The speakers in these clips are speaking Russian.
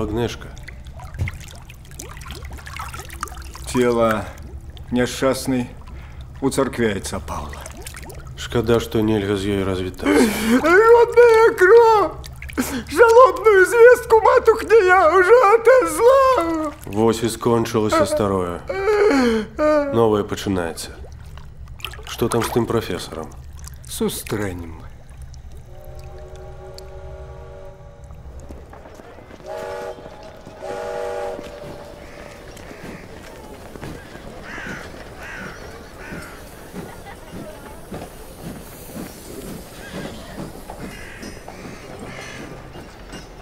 сказала Агнешка. Тело несчастный у церквяйца Павла. Шкода, что нельзя с ей развитаться. Родная кровь! Жалобную известку матухне я уже отослал! Вось и скончилось и старое. Новое починается. Что там с тем профессором? Сустраним.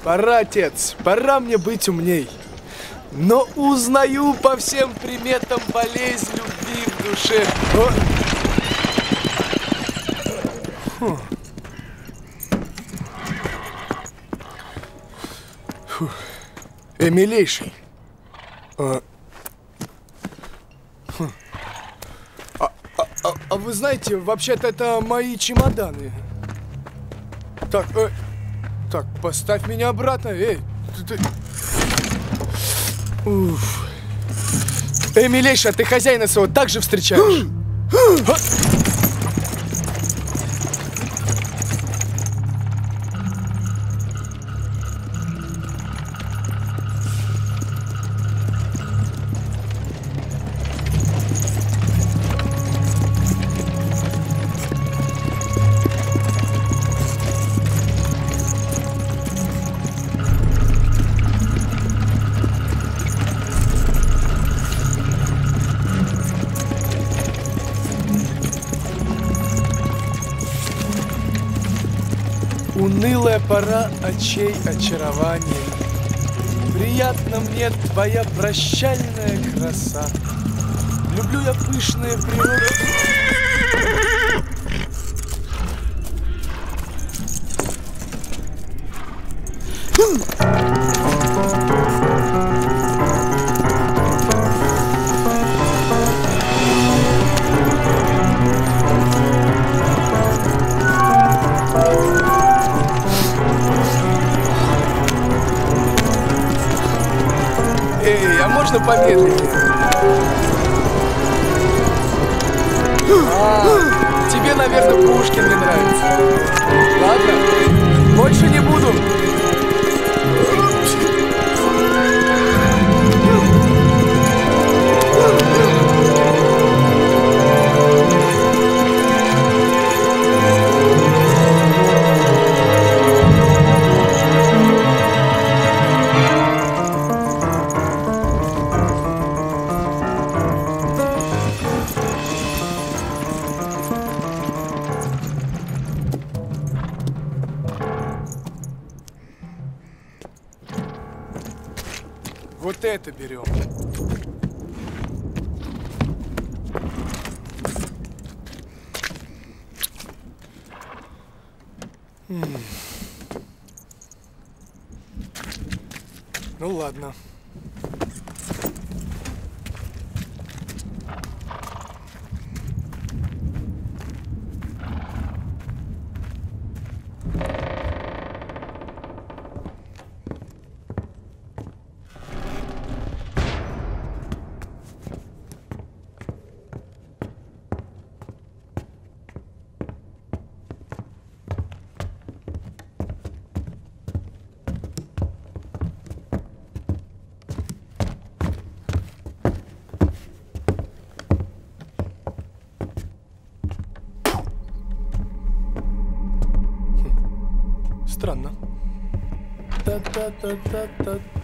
Пора, отец, пора мне быть умней. Но узнаю по всем приметам болезнь любви в душе. Милейший. А вы знаете, вообще-то это мои чемоданы. Так, так, поставь меня обратно, эй. Уф. Эй, милейший, а ты хозяина своего так же встречаешь? Пора очей очарования. Приятна мне твоя прощальная краса. Люблю я пышные природы. Можно помедленнее? А, тебе, наверное, Пушкин не нравится. Ладно, больше не буду. Это берем. Ну ладно.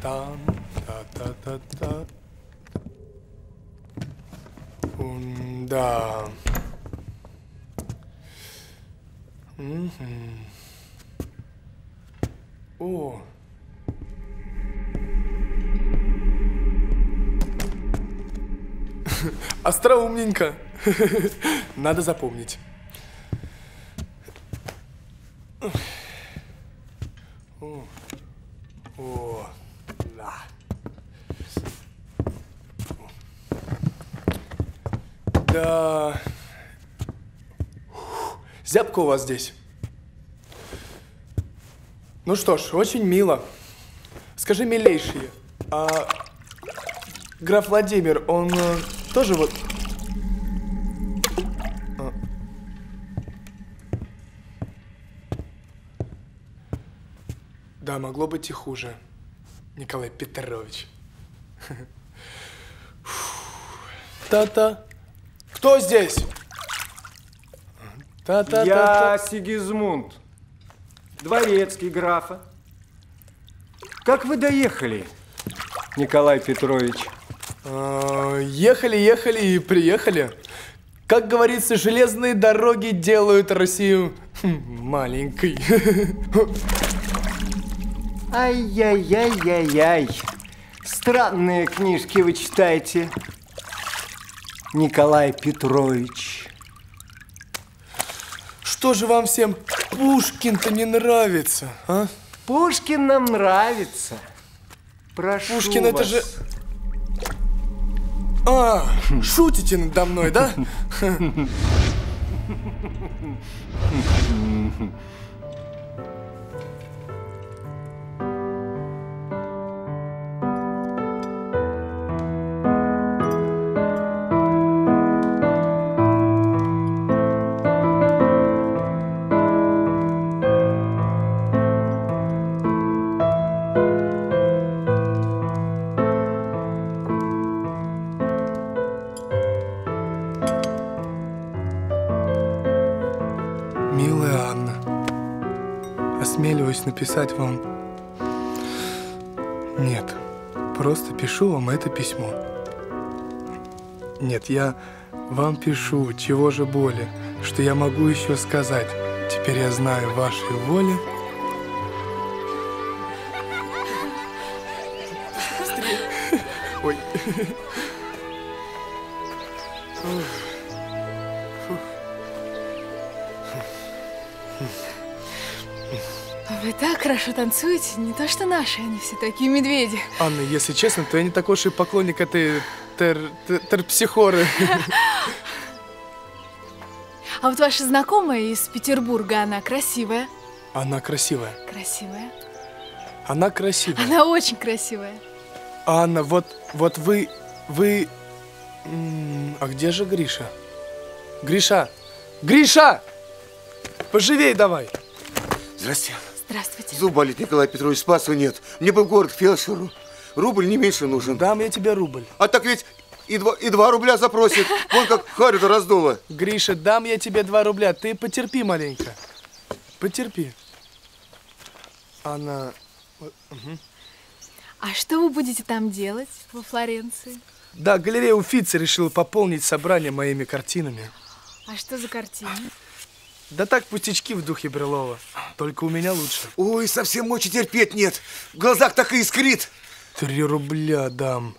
Да. О. Остроумненько. Надо запомнить. Зябко у вас здесь. Ну что ж, очень мило. Скажи, милейшие, а граф Владимир, он тоже вот... Да, могло быть и хуже, Николай Петрович. Та-та. Кто здесь? Та-та-та-та. Я Сигизмунд, дворецкий графа. Как вы доехали, Николай Петрович? Ехали, ехали и приехали. Как говорится, железные дороги делают Россию маленькой. Ай-яй-яй-яй-яй. Странные книжки вы читаете, Николай Петрович. Что же вам всем Пушкин-то не нравится, а? Пушкин нам нравится. Прошу Пушкин вас. Это же... А, шутите надо мной, да? Написать вам... Нет, просто пишу вам это письмо. Нет, я вам пишу, чего же более, что я могу еще сказать. Теперь я знаю вашей воли. Ой. Вы так хорошо танцуете, не то что наши, они все такие медведи. Анна, если честно, то я не такой уж и поклонник этой терпсихоры. А вот ваша знакомая из Петербурга, она красивая? Она красивая. Красивая? Она красивая. Она очень красивая. Анна, вот вы... А где же Гриша? Гриша! Гриша! Поживей давай! Здрасте. Здравствуйте. Зуб болит, Николай Петрович, спасу нет. Мне бы в город к фельдшеру. Рубль не меньше нужен. Дам я тебе рубль. А так ведь и два рубля запросит. Вон как харю-то раздуло. Гриша, дам я тебе 2 рубля. Ты потерпи маленько. Потерпи. Она... Угу. А что вы будете там делать во Флоренции? Да, галерея Уфицци решила пополнить собрание моими картинами. А что за картины? Да так, пустячки в духе Брюллова. Только у меня лучше. Ой, совсем мочи терпеть нет. В глазах так и искрит. 3 рубля дам.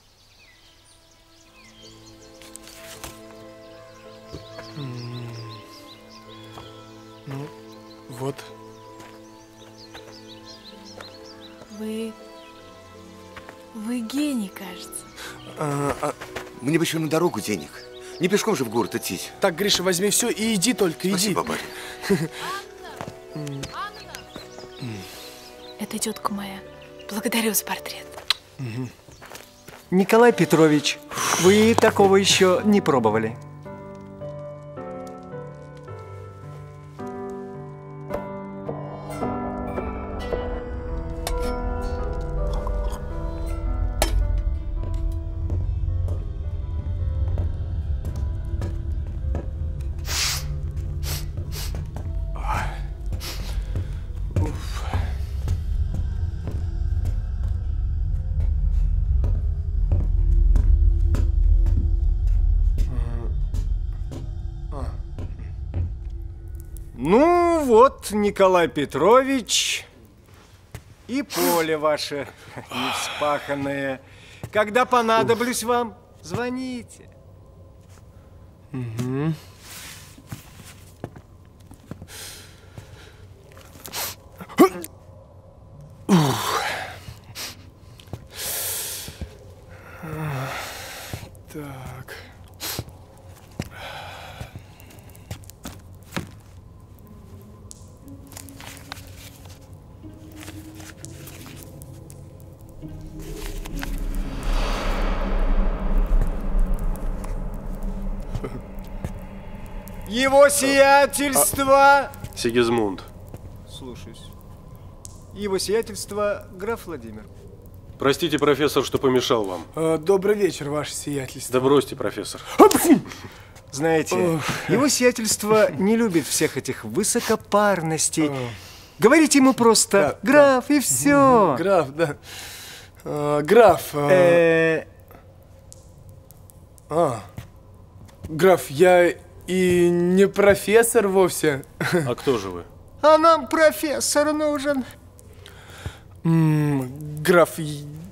Ну, вот. Вы гений, кажется. Мне бы еще на дорогу денег. Не пешком же в город идти. Так, Гриша, возьми все и иди только, иди. Спасибо, барин. Анна! Это тетка моя. Благодарю за портрет. Николай Петрович, вы такого еще не пробовали. Николай Петрович, и поле ваше неспаханное. Когда понадоблюсь вам, звоните. Угу. Так. Его сиятельство... Сигизмунд. Слушаюсь. Его сиятельство, граф Владимир. Простите, профессор, что помешал вам. Добрый вечер, ваше сиятельство. Да бросьте, профессор. Знаете, его сиятельство не любит всех этих высокопарностей. Говорите ему просто граф и все. Граф, да. Граф. Граф, я и не профессор вовсе. А кто же вы? А нам профессор нужен. Граф,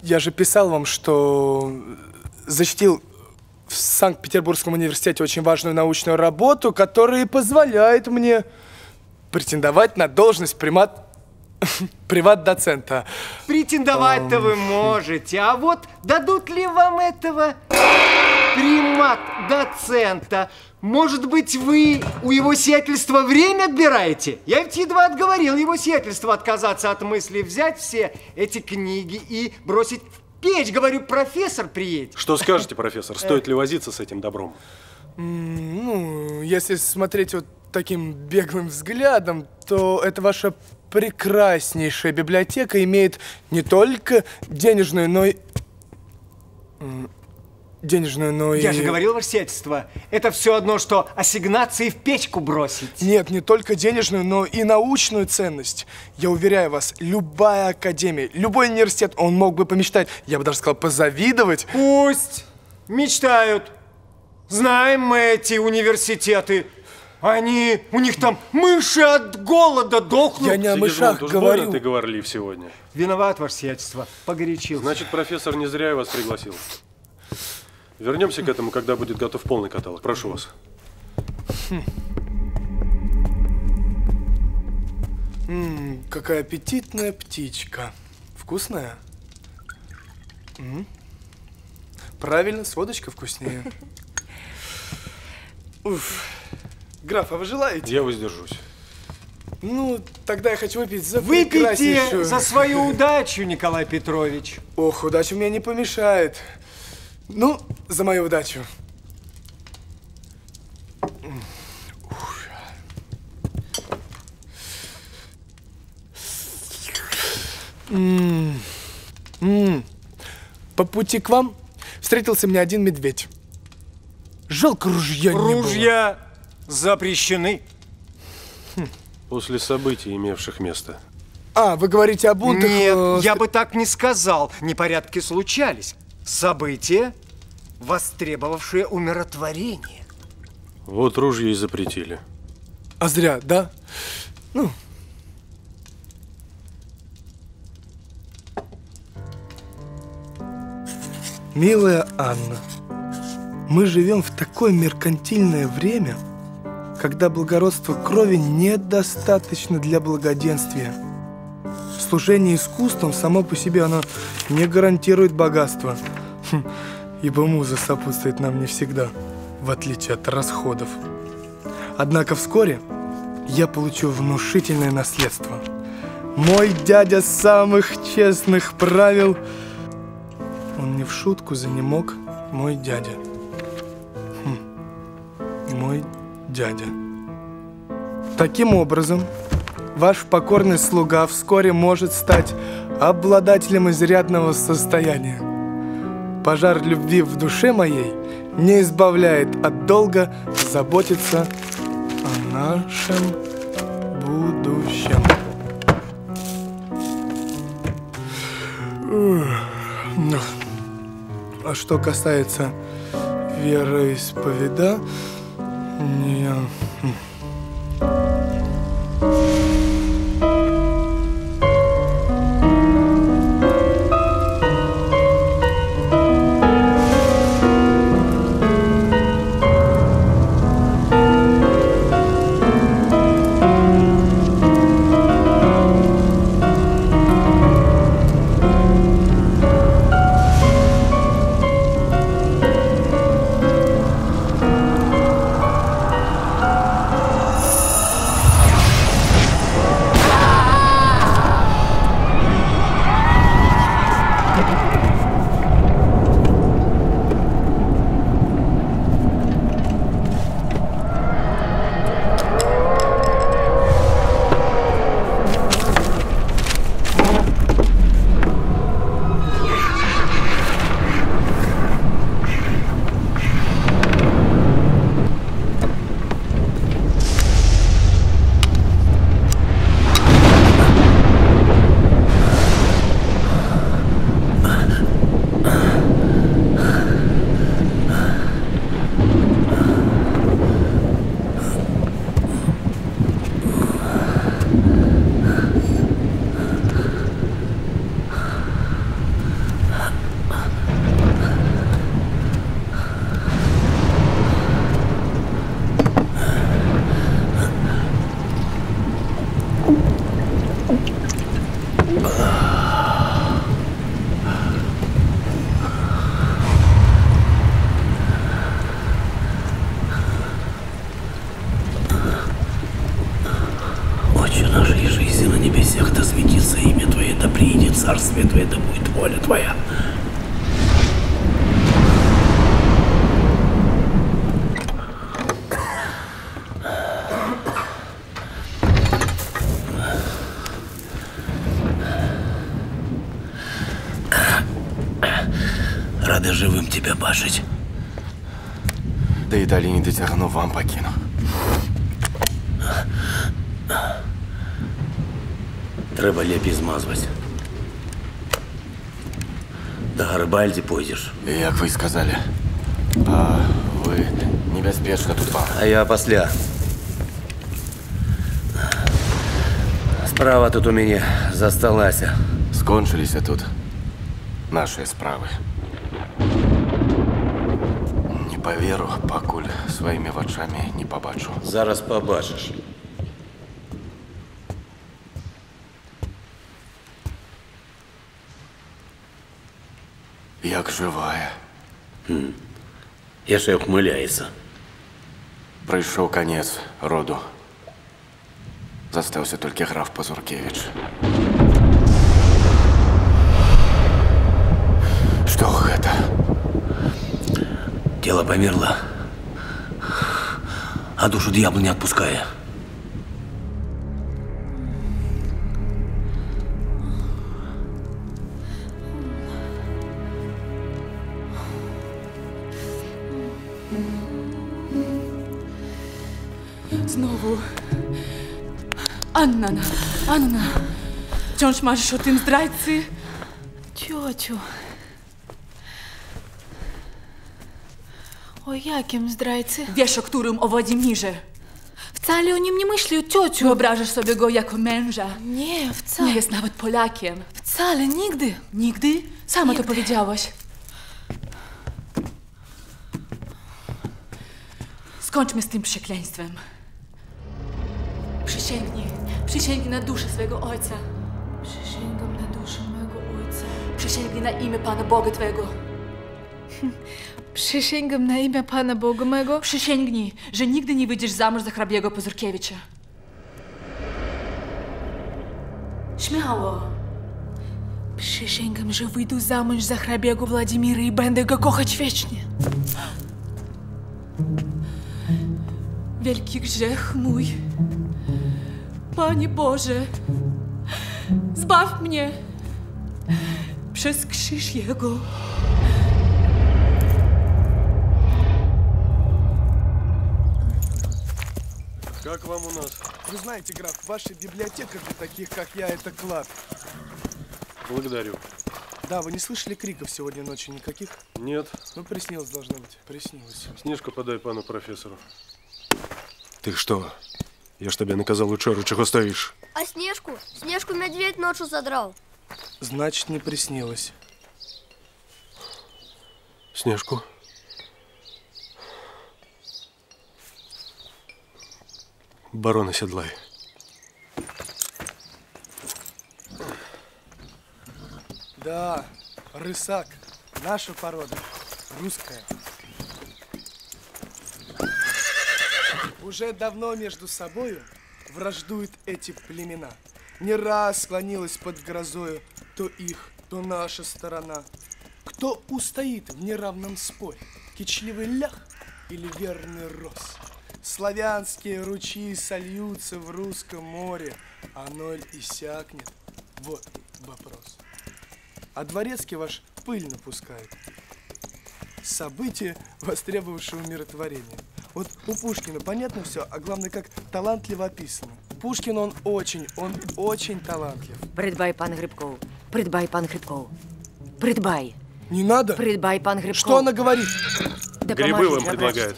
я же писал вам, что защитил в Санкт-Петербургском университете очень важную научную работу, которая позволяет мне претендовать на должность приват-доцента. Претендовать-то вы можете, а вот дадут ли вам этого примат-доцента? Может быть, вы у его сиятельства время отбираете? Я ведь едва отговорил его сиятельство отказаться от мысли взять все эти книги и бросить в печь. Говорю, профессор приедет. Что скажете, профессор? Стоит ли возиться с этим добром? Ну, если смотреть вот таким беглым взглядом, то это ваша прекраснейшая библиотека имеет не только денежную, но и... Я же говорил, ваше сиятельство, это все одно, что ассигнации в печку бросить. Нет, не только денежную, но и научную ценность. Я уверяю вас, любая академия, любой университет, он мог бы помечтать, я бы даже сказал, позавидовать. Пусть мечтают. Знаем мы эти университеты. Они, у них там мыши от голода дохнут. Я не о мышах говорю. Ты говорлив сегодня. Виноват, ваше сиятельство, погорячился. Значит, профессор не зря я вас пригласил. Вернемся к этому, когда будет готов полный каталог. Прошу вас. Какая аппетитная птичка. Вкусная? Правильно, с водочкой вкуснее. Уф. Граф, а вы желаете? Я воздержусь. Ну, тогда я хочу выпить за прекраснейшую... Выпейте за свою удачу, Николай Петрович. Ох, удача мне не помешает. Ну, за мою удачу. По пути к вам встретился мне один медведь. Жалко, ружья не было. Ружья запрещены. После событий, имевших место. А, вы говорите о бунтах? Нет, я бы так не сказал. Непорядки случались. События, востребовавшие умиротворение. Вот ружья и запретили. А зря, да? Ну. Милая Анна, мы живем в такое меркантильное время, когда благородство крови недостаточно для благоденствия. Служение искусством само по себе оно не гарантирует богатство, ибо муза сопутствует нам не всегда, в отличие от расходов. Однако вскоре я получу внушительное наследство. Мой дядя самых честных правил, он не в шутку занемог, мой дядя. Мой дядя. Таким образом, ваш покорный слуга вскоре может стать обладателем изрядного состояния. Пожар любви в душе моей не избавляет от долга заботиться о нашем будущем. А что касается вероисповедания... царствие твое, да будет воля твоя. Рады живым тебя башить. Да и долине дотяну, вам покину. Треба лепі змазвать. До Гарибальді пойдешь. Как вы сказали. А вы небезпечно тут вам. А я после. Справа тут у меня засталася. Скончились тут наши справы. Не поверу, покуль своими очами не побачу. Зараз побачишь. Як живая. Я ще ухмыляется. Пришел конец роду. Застался только граф Позуркевич. Что это? Тело померло, а душу дьявол не отпуская. Знову. Анна, Анна, чому ж мариш у тим здрайці? Тьотю. О яким здрайці? Віш, о którym о Владимирze. Wcale o nim nie myślił, ciociu. Wyobrażasz sobie go jako męża. Nie, wcale. Nie jest nawet Polakiem. Wcale, nigdy. Nigdy? Sama to powiedziałaś. Skończmy z tym przekleństwem. Przysięgnij. Przysięgnij na duszę swojego ojca. Przysięgam na duszę mojego ojca. Przysięgnij na imię Pana Boga Twego. Przysięgam na imię Pana Boga mego. Przysięgnij, że nigdy nie wyjdziesz za mąż za hrabiego Pozurkiewicza. Śmiało. Przysięgam, że wyjdę za mąż za hrabiego Władimira i będę go kochać wiecznie. Wielki grzech mój. Panie Boże, zbaw mnie przez krzyż Jego. Как вам у нас? Вы знаете, граф, ваша библиотека для таких, как я, это клад. Благодарю. Да, вы не слышали криков сегодня ночью никаких? Нет. Ну, приснилось должно быть. Приснилось. Снежку подай пану профессору. Ты что? Я ж тебя наказал, у чору, чего стоишь? А Снежку? Снежку медведь ночью задрал. Значит, не приснилось. Снежку? Барона седлай. Да, рысак. Наша порода. Русская. Уже давно между собою враждуют эти племена. Не раз склонилась под грозою то их, то наша сторона. Кто устоит в неравном споре? Кичливый лях или верный рос? Славянские ручьи сольются в русском море, а ноль иссякнет. Вот вопрос. А дворецкий ваш пыль напускает. Событие, востребовавшее умиротворение. Вот у Пушкина понятно все, а главное, как талантливо описано. Пушкин, он очень талантлив. Придбай, пан Грибков. Придбай, пан Грибков. Придбай. Не надо. Придбай, пан Грибков. Что она говорит? Да грибы вам предлагает.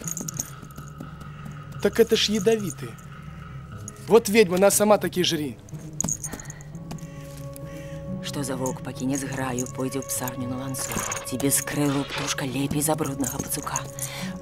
Так это ж ядовитые. Вот ведьма, она сама такие жри. Что за волк, покинет граю, пойди в псарню на лансу. Тебе скрыла птушка лепей забрудного пацука.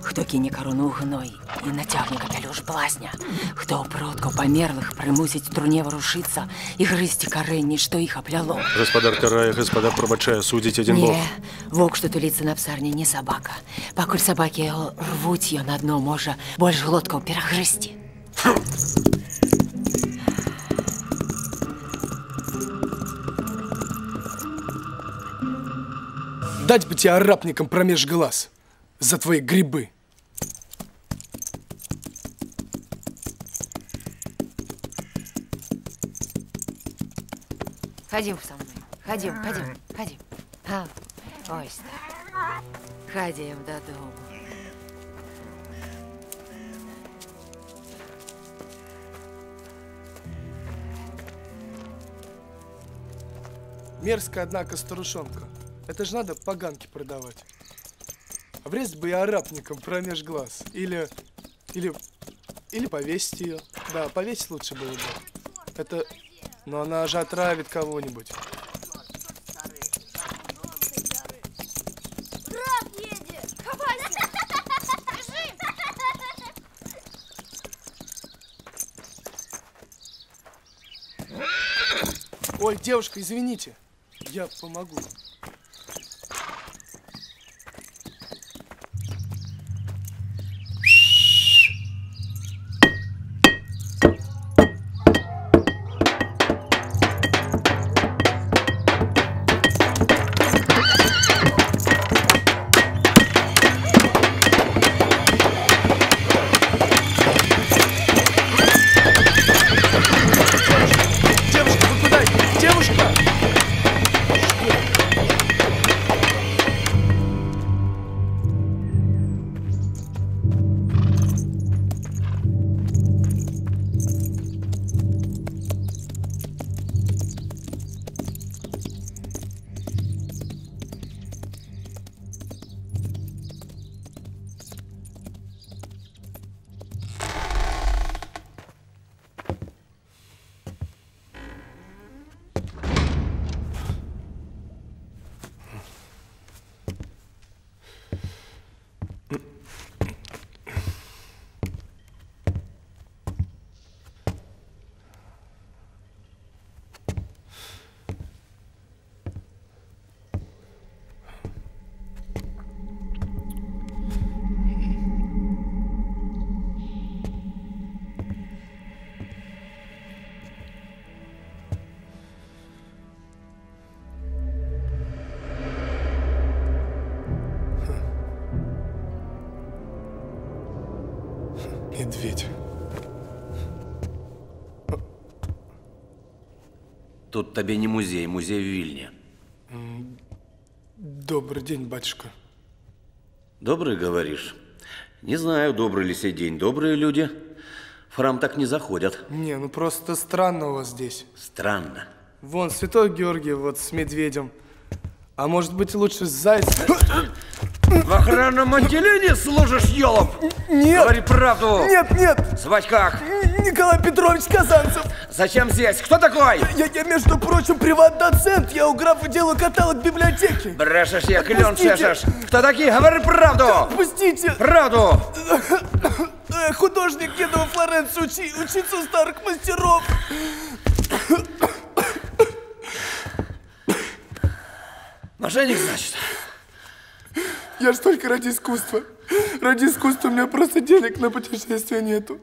Кто кине корону гной и натягне капелюш блазня. Кто продку померлых примусить в труне ворушиться и грызти корень, что их опляло. Господа карая, господа пробачая, судить один бог. Не, волк, что тулится на псарне, не собака. Покуль собаки его рвуть ее на дно можа, больше глотку перегрызти. бы тебя арапником промеж глаз за твои грибы. Ходим со мной. Ходим, ходим, ходим. Ой, стар. Ходим до дома. Мерзкая, однако, старушонка. Это же надо поганки продавать. Врезать бы и арапником промеж глаз. Или повесить ее. Да, повесить лучше было бы. Это... Но она же отравит кого-нибудь. Раб едет! Хватит! Бежим! Ой, девушка, извините. Я помогу. Тут тебе не музей, музей в Вильне. Добрый день, батюшка. Добрый, говоришь? Не знаю, добрый ли сей день. Добрые люди в храм так не заходят. Не, ну просто странно у вас здесь. Странно? Вон, святой Георгий вот с медведем. А может быть лучше с зайцем? В охранном отделении служишь, ёлом? Нет. Говори правду. Нет, нет. Звать как? Николай Петрович Казанцев. Зачем здесь? Кто такой? Я между прочим, приват-доцент. Я у графа делаю каталог библиотеки. Брешешь, я клён чешешь. Кто такие? Говори правду. Отпустите. Правду. Художник еду во Флоренцию учиться у старых мастеров. Мошенник, значит? Я ж только ради искусства. Ради искусства у меня просто денег на путешествие нету.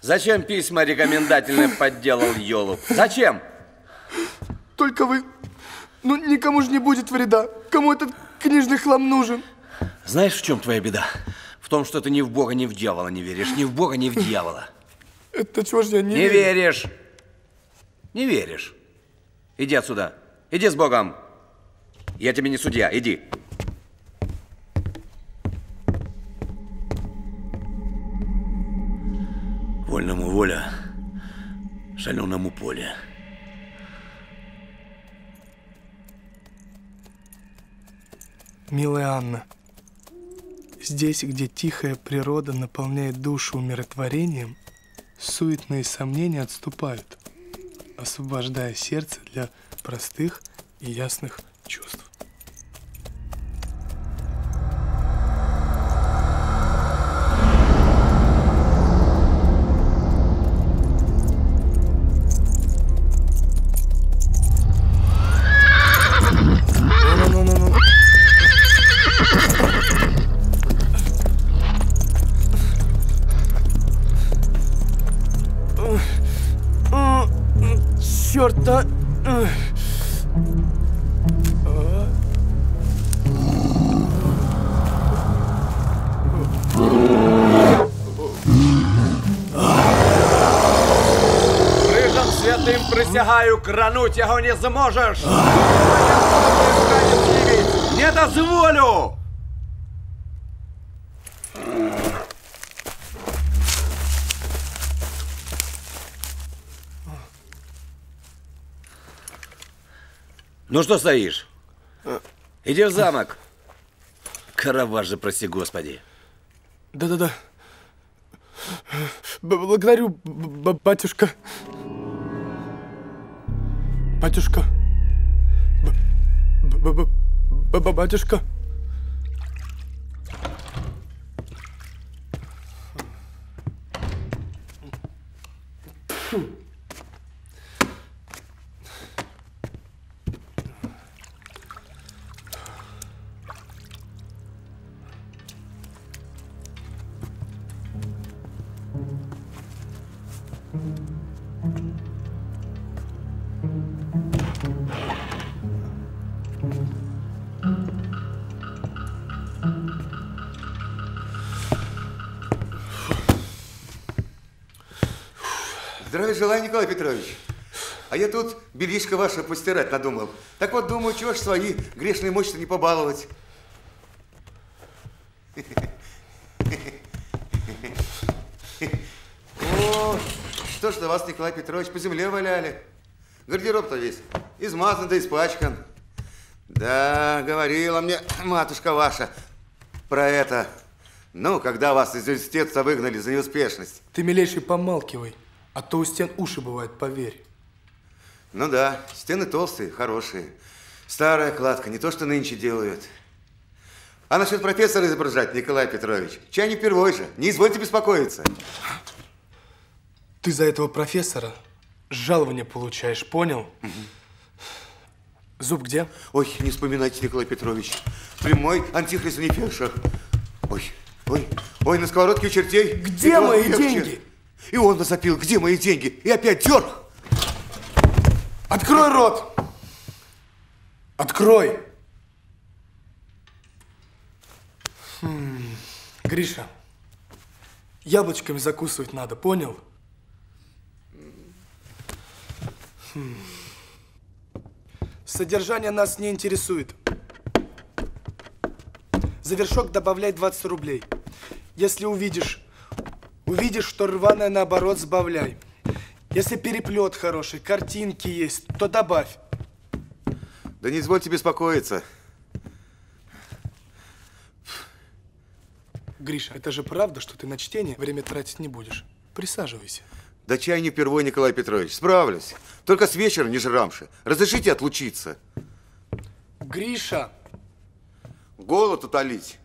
Зачем письма рекомендательные подделал, ёлуб? Зачем? Только вы... Ну, никому же не будет вреда. Кому этот книжный хлам нужен? Знаешь, в чем твоя беда? В том, что ты ни в Бога, ни в дьявола не веришь. Ни в Бога, ни в дьявола. Это чего ж я не верю? Не веришь. Не веришь. Иди отсюда. Иди с Богом. Я тебе не судья. Иди. Вольному воля, шаленому поле. Милая Анна, здесь, где тихая природа наполняет душу умиротворением, суетные сомнения отступают, освобождая сердце для простых и ясных чувств. Черт, а... Тим присягаю, крануть его не сможешь! Не дозволю! Ну что стоишь? Иди в замок. Караваш же, прости господи. Да-да-да. Благодарю, батюшка. Батюшка. Батюшка. Желаю, Николай Петрович. А я тут бельишко ваше постирать надумал. Так вот, думаю, чего ж свои грешные мощи не побаловать. О, что ж на вас, Николай Петрович, по земле валяли. Гардероб-то весь измазан да испачкан. Да, говорила мне матушка ваша про это. Ну, когда вас из университета выгнали за неуспешность. Ты, милейший, помалкивай. А то у стен уши бывают, поверь. Ну да, стены толстые, хорошие. Старая кладка, не то, что нынче делают. А насчет профессора изображать, Николай Петрович, чай не впервой же, не извольте беспокоиться. Ты за этого профессора жалование получаешь, понял? Угу. Зуб где? Ой, не вспоминайте, Николай Петрович. Прямой антихрист не пешек. Ой, ой, ой, на сковородке у чертей. Где Николай мои Певчер? Деньги? И он возопил, где мои деньги? И опять дерг. Открой рот! Открой! Гриша, яблочками закусывать надо, понял? Содержание нас не интересует. За вершок добавляй 20 рублей. Если увидишь, что рваное, наоборот, сбавляй. Если переплет хороший, картинки есть, то добавь. Да не извольте беспокоиться. Гриша, это же правда, что ты на чтение время тратить не будешь. Присаживайся. Да чай не впервой, Николай Петрович. Справлюсь. Только с вечера не жрамши. Разрешите отлучиться. Гриша! Голод утолить.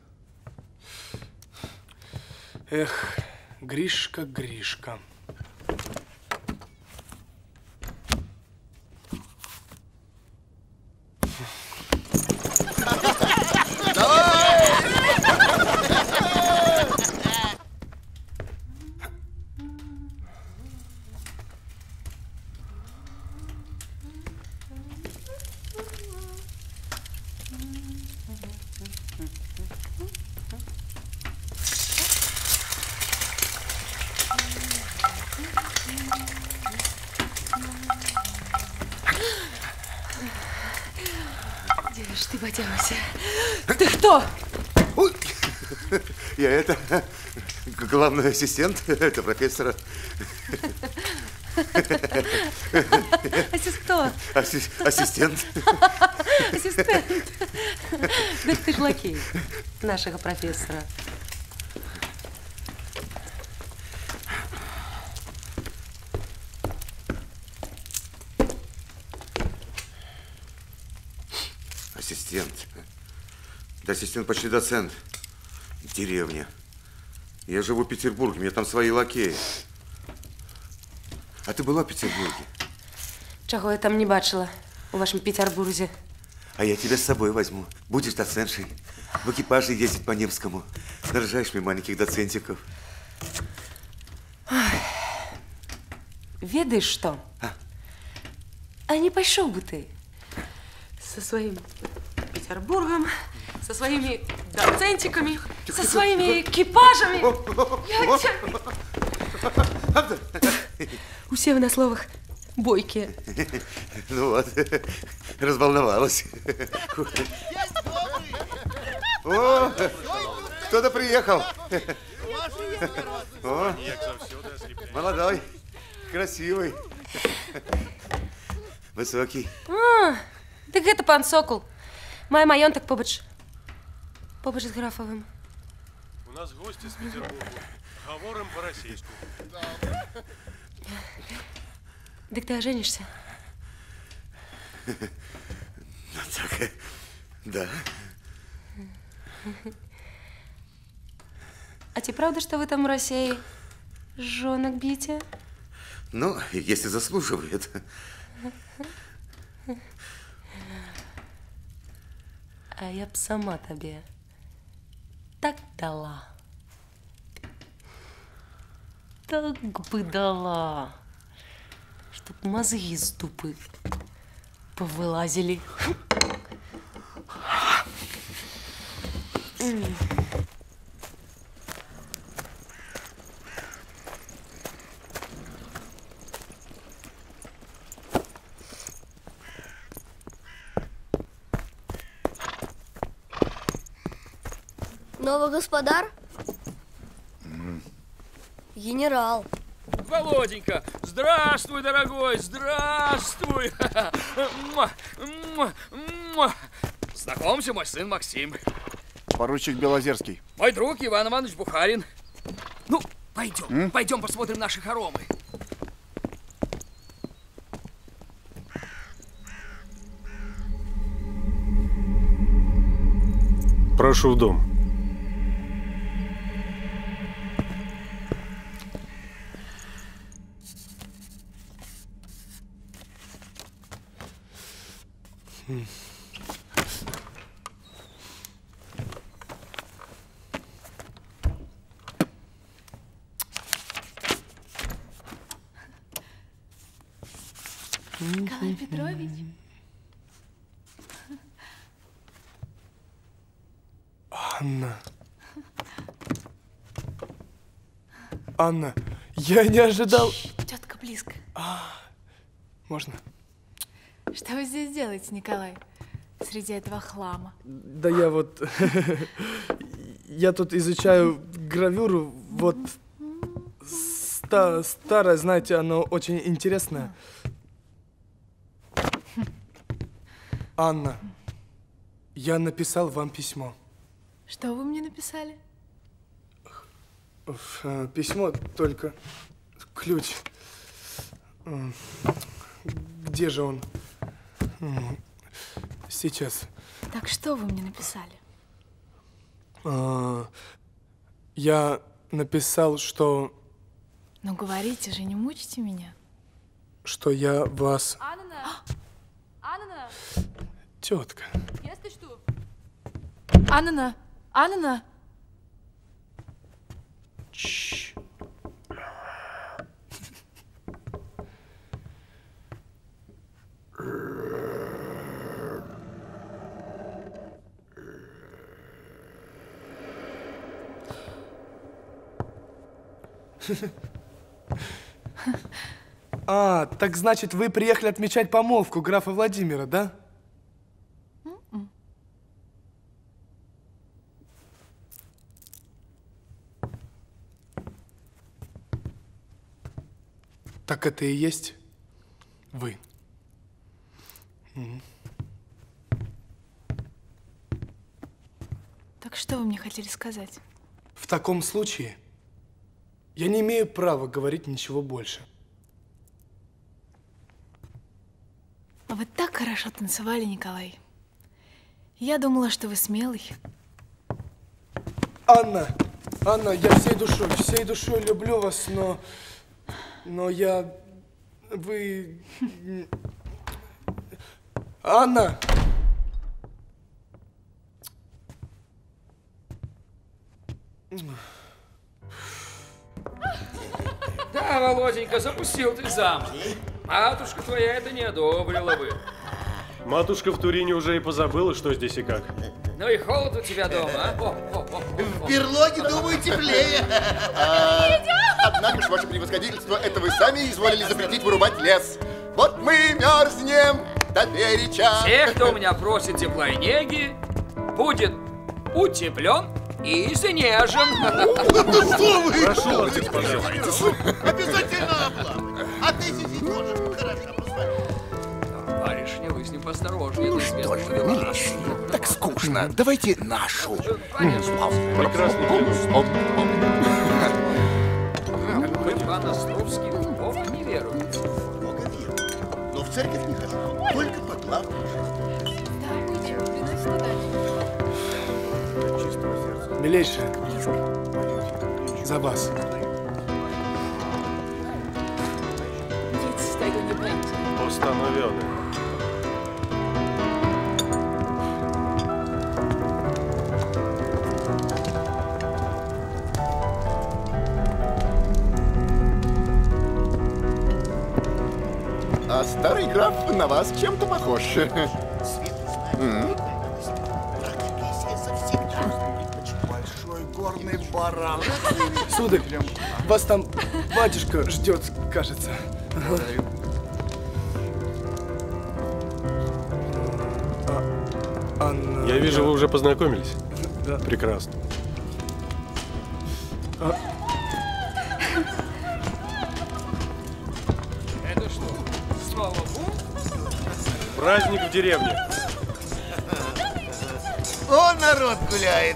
Эх... Гришка, Гришка. Главный ассистент, это профессора. Ассистент. Ассистент. Ассистент. Да ты ж лакей нашего профессора. Ассистент. Да, ассистент почти доцент. Деревня. Я живу в Петербурге, у меня там свои лакеи. А ты была в Петербурге? Чего я там не бачила у вашем Петербурге. А я тебя с собой возьму. Будешь доцентшей. В экипаже ездить по Невскому. Нарожаешь мне маленьких доцентиков. Ведаешь что? А не пошел бы ты со своим Петербургом, со своими доцентиками, со своими экипажами. Я тебя... Усев на словах бойкие. Ну вот, разволновалась. О, кто-то приехал. О, молодой, красивый, высокий. А, так это пан Сокол. Мой майонток побач с Графовым. У нас гости с Петербурга. Говорим по-российски. Так ты оженишься? Ну так, да. А тебе правда, что вы там в России жёнок бьете? Ну, если заслуживает. А я б сама тебе так дала. Так бы дала, чтоб мозги из дупы повылазили. Новый господар? Генерал. Володенька, здравствуй, дорогой, здравствуй. Знакомься, мой сын Максим. Поручик Белозерский. Мой друг Иван Иванович Бухарин. Ну, пойдем, пойдем посмотрим наши хоромы. Прошу в дом. Николай Петрович. Анна. Анна, я не ожидал. Тетка близко. Можно? Что вы здесь делаете, Николай, среди этого хлама? Да я вот… Я тут изучаю гравюру, вот… Старая, знаете, она очень интересная. Анна, я написал вам письмо. Что вы мне написали? Письмо только… ключ. Где же он? Сейчас. Так что вы мне написали? Я написал, что… Ну говорите же, не мучите меня. Что я вас… Анна! Анна! Тетка. Если что… Анна! Анна! Чш. А, так значит, вы приехали отмечать помолвку графа Владимира, да? Так это и есть вы. Так что вы мне хотели сказать? В таком случае я не имею права говорить ничего больше. А вы так хорошо танцевали, Николай. Я думала, что вы смелый. Анна, Анна, я всей душой люблю вас, но… Но я… Вы… Анна! Да, Володенька, запустил ты замуж. Матушка твоя это не одобрила бы. Матушка в Турине уже и позабыла, что здесь и как. Ну и холод у тебя дома, а? В берлоге, думаю, теплее. Однако ж, ваше превосходительство, это вы сами изволили запретить вырубать лес. Вот мы мерзнем до переча. Всех, кто у меня просит тепла и неги, будет утеплен и изнежен. Что вы? Прошу вас, госпожа. Обязательно оплата. А ты сидеть можешь, хорошо поставить. Барышня, вы с ним поосторожнее. Ну что же вы, Милищина, так скучно. Давайте нашу. Прекрасно. Иван Островский в Бога не верует. В Бога верует, но в церковь не хожу, только по главному желанию. Милейшая, за вас. Установлены. Старый граф на вас чем-то похож. Большой горный баран. Сударь, вас там батюшка ждет, кажется. Я вижу, вы уже познакомились. Да. Прекрасно. Праздник в деревне. О, народ гуляет.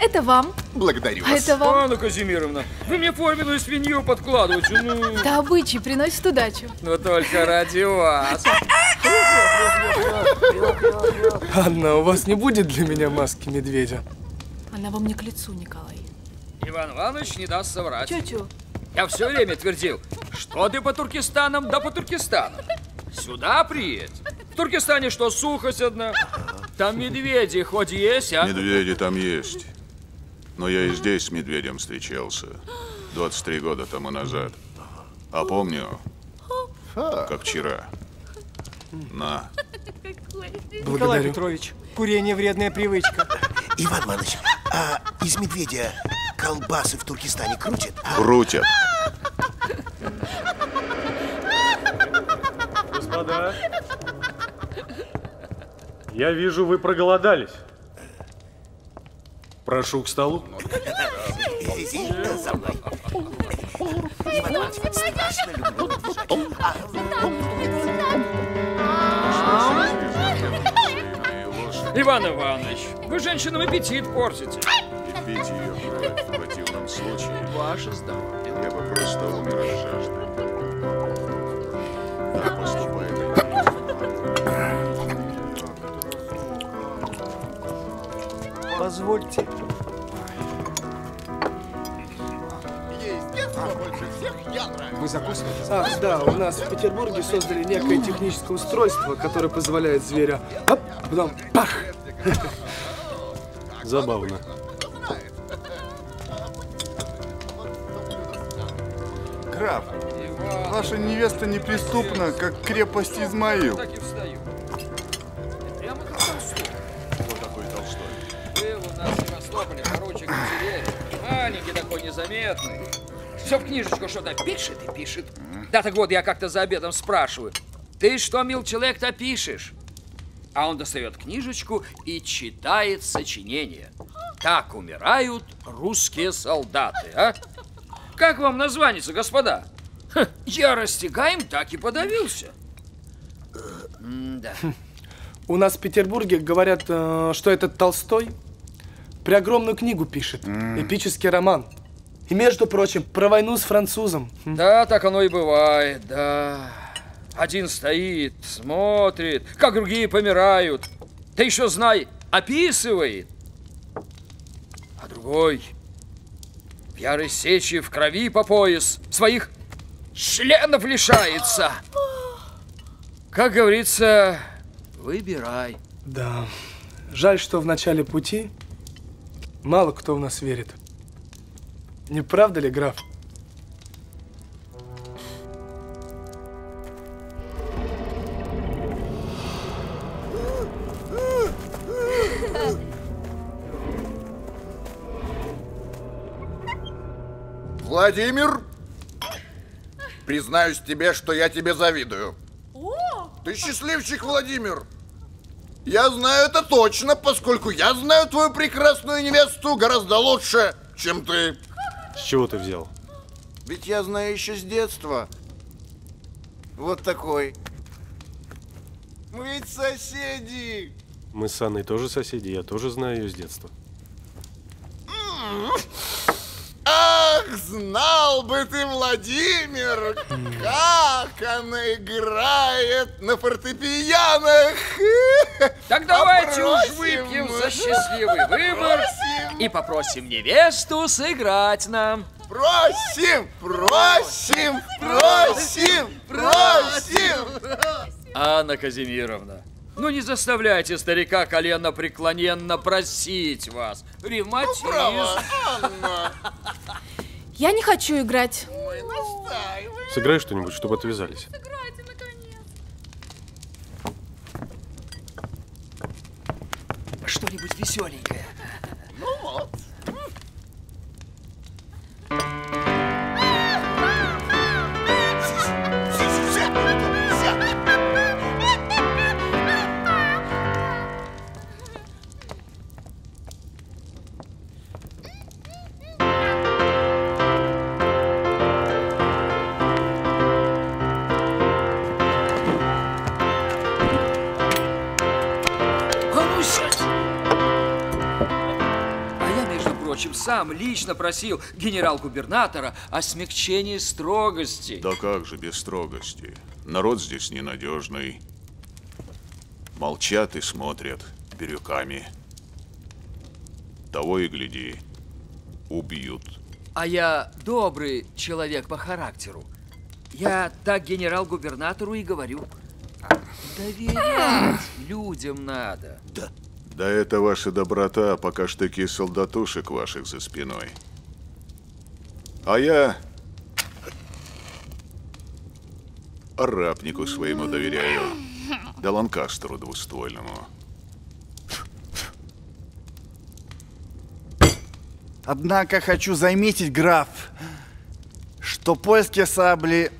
Это вам. Благодарю вас. Это вам. Анна Казимировна, вы мне форменную свинью подкладываете. Ну... Да обычай приносит удачу. Но только ради вас. Анна, у вас не будет для меня маски медведя? Она вам не к лицу, Николай. Иван Иванович не даст соврать. Чё-чё? Я все время твердил, что ты по Туркестанам, да по Туркестанам. Сюда приедь. В Туркестане что, сухость одна? Там медведи хоть есть, а? Медведи там есть. Но я и здесь с медведем встречался 23 года тому назад. А помню, как вчера. На. Николай Петрович, курение вредная привычка. Иван Иванович, а из медведя колбасы в Туркестане крутят? Крутят. Господа, я вижу, вы проголодались. Прошу к столу. Иван Иванович, вы женщинам аппетит портите. И пить ее брать в противном случае. Ваше здоровье. Я бы просто умер от жажды. Так поступает. Позвольте. Вы закусываете? А, да, у нас в Петербурге создали некое техническое устройство, которое позволяет зверя... Оп, потом пах! Забавно. Граф, ваша невеста неприступна, как крепость Измаил. Маленький такой незаметный. Все в книжечку что-то пишет и пишет. Да, так вот, я как-то за обедом спрашиваю. Ты что, мил человек-то, пишешь? А он достает книжечку и читает сочинение. Так умирают русские солдаты, а? Как вам название-то, господа? Ха, я растягаем, так и подавился. Да. У нас в Петербурге говорят, что этот Толстой преогромную книгу пишет. Эпический роман. И, между прочим, про войну с французом. Да, так оно и бывает, да. Один стоит, смотрит, как другие помирают. Ты еще знай, описывает. А другой в ярой сече, в крови по пояс, своих членов лишается. Как говорится, выбирай. Да. Жаль, что в начале пути мало кто в нас верит. Не правда ли, граф? Владимир, признаюсь тебе, что я тебе завидую. Ты счастливчик, Владимир. Я знаю это точно, поскольку я знаю твою прекрасную невесту гораздо лучше, чем ты. С чего ты взял? Ведь я знаю еще с детства. Вот такой. Мы ведь соседи. Мы с Анной тоже соседи, я тоже знаю ее с детства. Ах, знал бы ты, Владимир, как она играет на фортепианах. Так давайте уж выпьем за счастливый выбор и попросим невесту сыграть нам. Просим, просим, просим, просим. Анна Казимировна, ну не заставляйте старика колено-преклоненно просить вас. Ревматизм. Ну, право, Анна. Я не хочу играть. Ой, сыграй что-нибудь, чтобы отвязались. Сыграйте, наконец. Что-нибудь веселенькое. Ну вот. Сам лично просил генерал-губернатора о смягчении строгости. Да как же без строгости? Народ здесь ненадежный. Молчат и смотрят бирюками. Того и гляди, убьют. А я добрый человек по характеру. Я так генерал-губернатору и говорю. Доверять людям надо. Да. Да это ваша доброта, пока штыки солдатушек ваших за спиной. А я арапнику своему доверяю, да ланкастеру двуствольному. Однако хочу заметить, граф, что польские сабли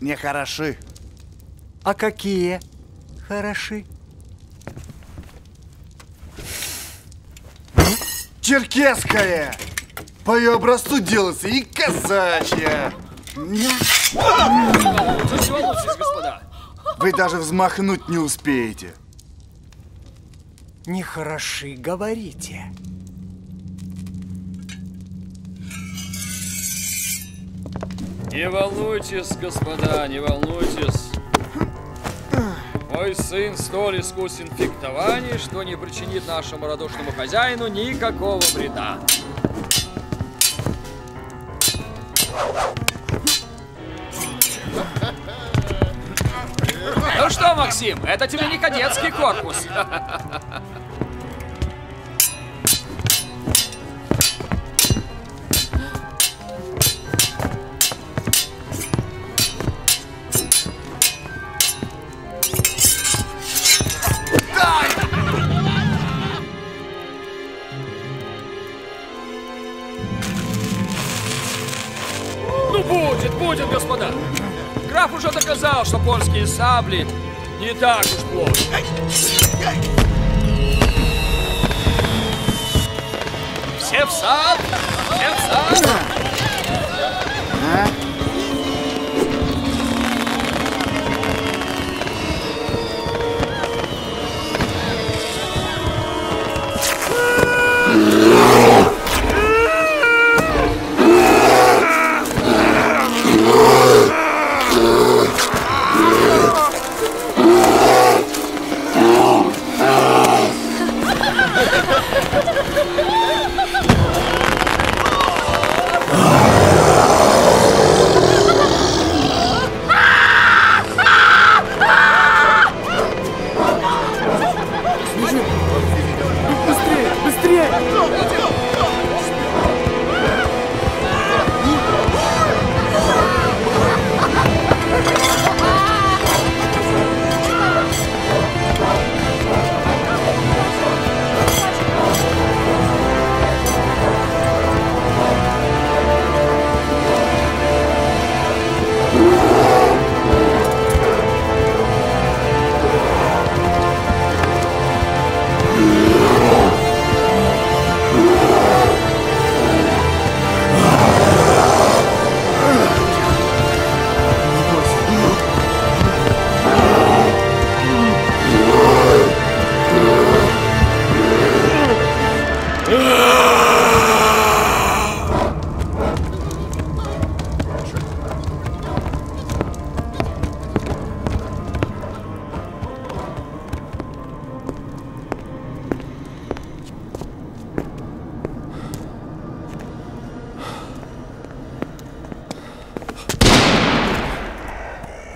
не хороши. А какие хороши? Черкесская! По ее образцу делается и казачья! Засволочись, господа! Вы даже взмахнуть не успеете. Нехороши, говорите. Не волнуйтесь, господа, не волнуйтесь. Мой сын столь искусен в фехтовании, что не причинит нашему радушному хозяину никакого вреда. Ну что, Максим, это тебе не кадетский корпус. Что польские сабли не так уж плохо. Все в сад! Все в сад!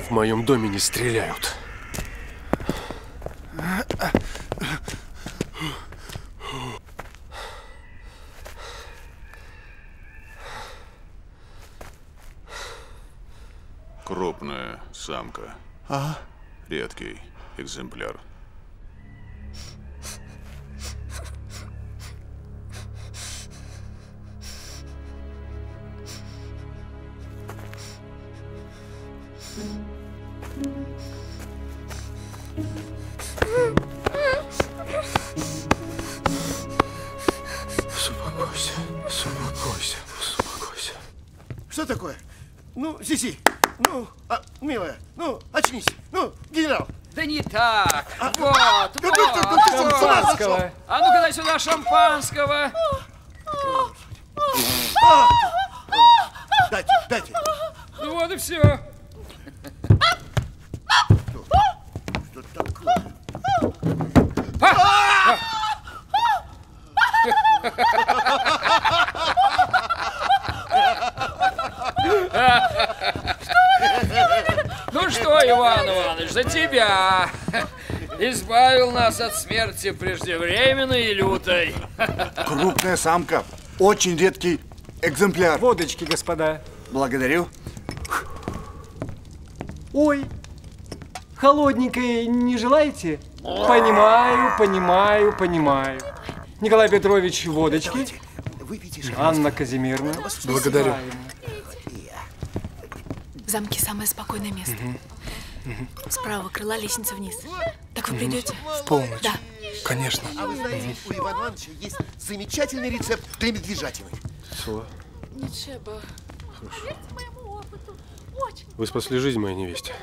В моем доме не стреляют. Крупная самка. А? Редкий экземпляр. Успокойся, успокойся, успокойся. Что такое? Ну, Сиси, ну, милая, ну, очнись, ну, генерал. Да не так, вот. Шампанского. А ну-ка дай сюда шампанского. Дайте, дайте. Ну вот и все. Ну что, Иван Иванович, за тебя! Избавил нас от смерти преждевременной и лютой. Крупная самка. Очень редкий экземпляр. Водочки, господа. Благодарю. Ой, холодненькой не желаете? Понимаю, понимаю, понимаю. Николай Петрович, водочки. Анна Казимировна. Благодарю. В замке самое спокойное место. С правого крыла лестница вниз. Так вы придете? В полночь? Да. Конечно. А вы знаете, у Ивана Ивановича есть замечательный рецепт для медвежатины. Что? Вы спасли жизнь моей невесте.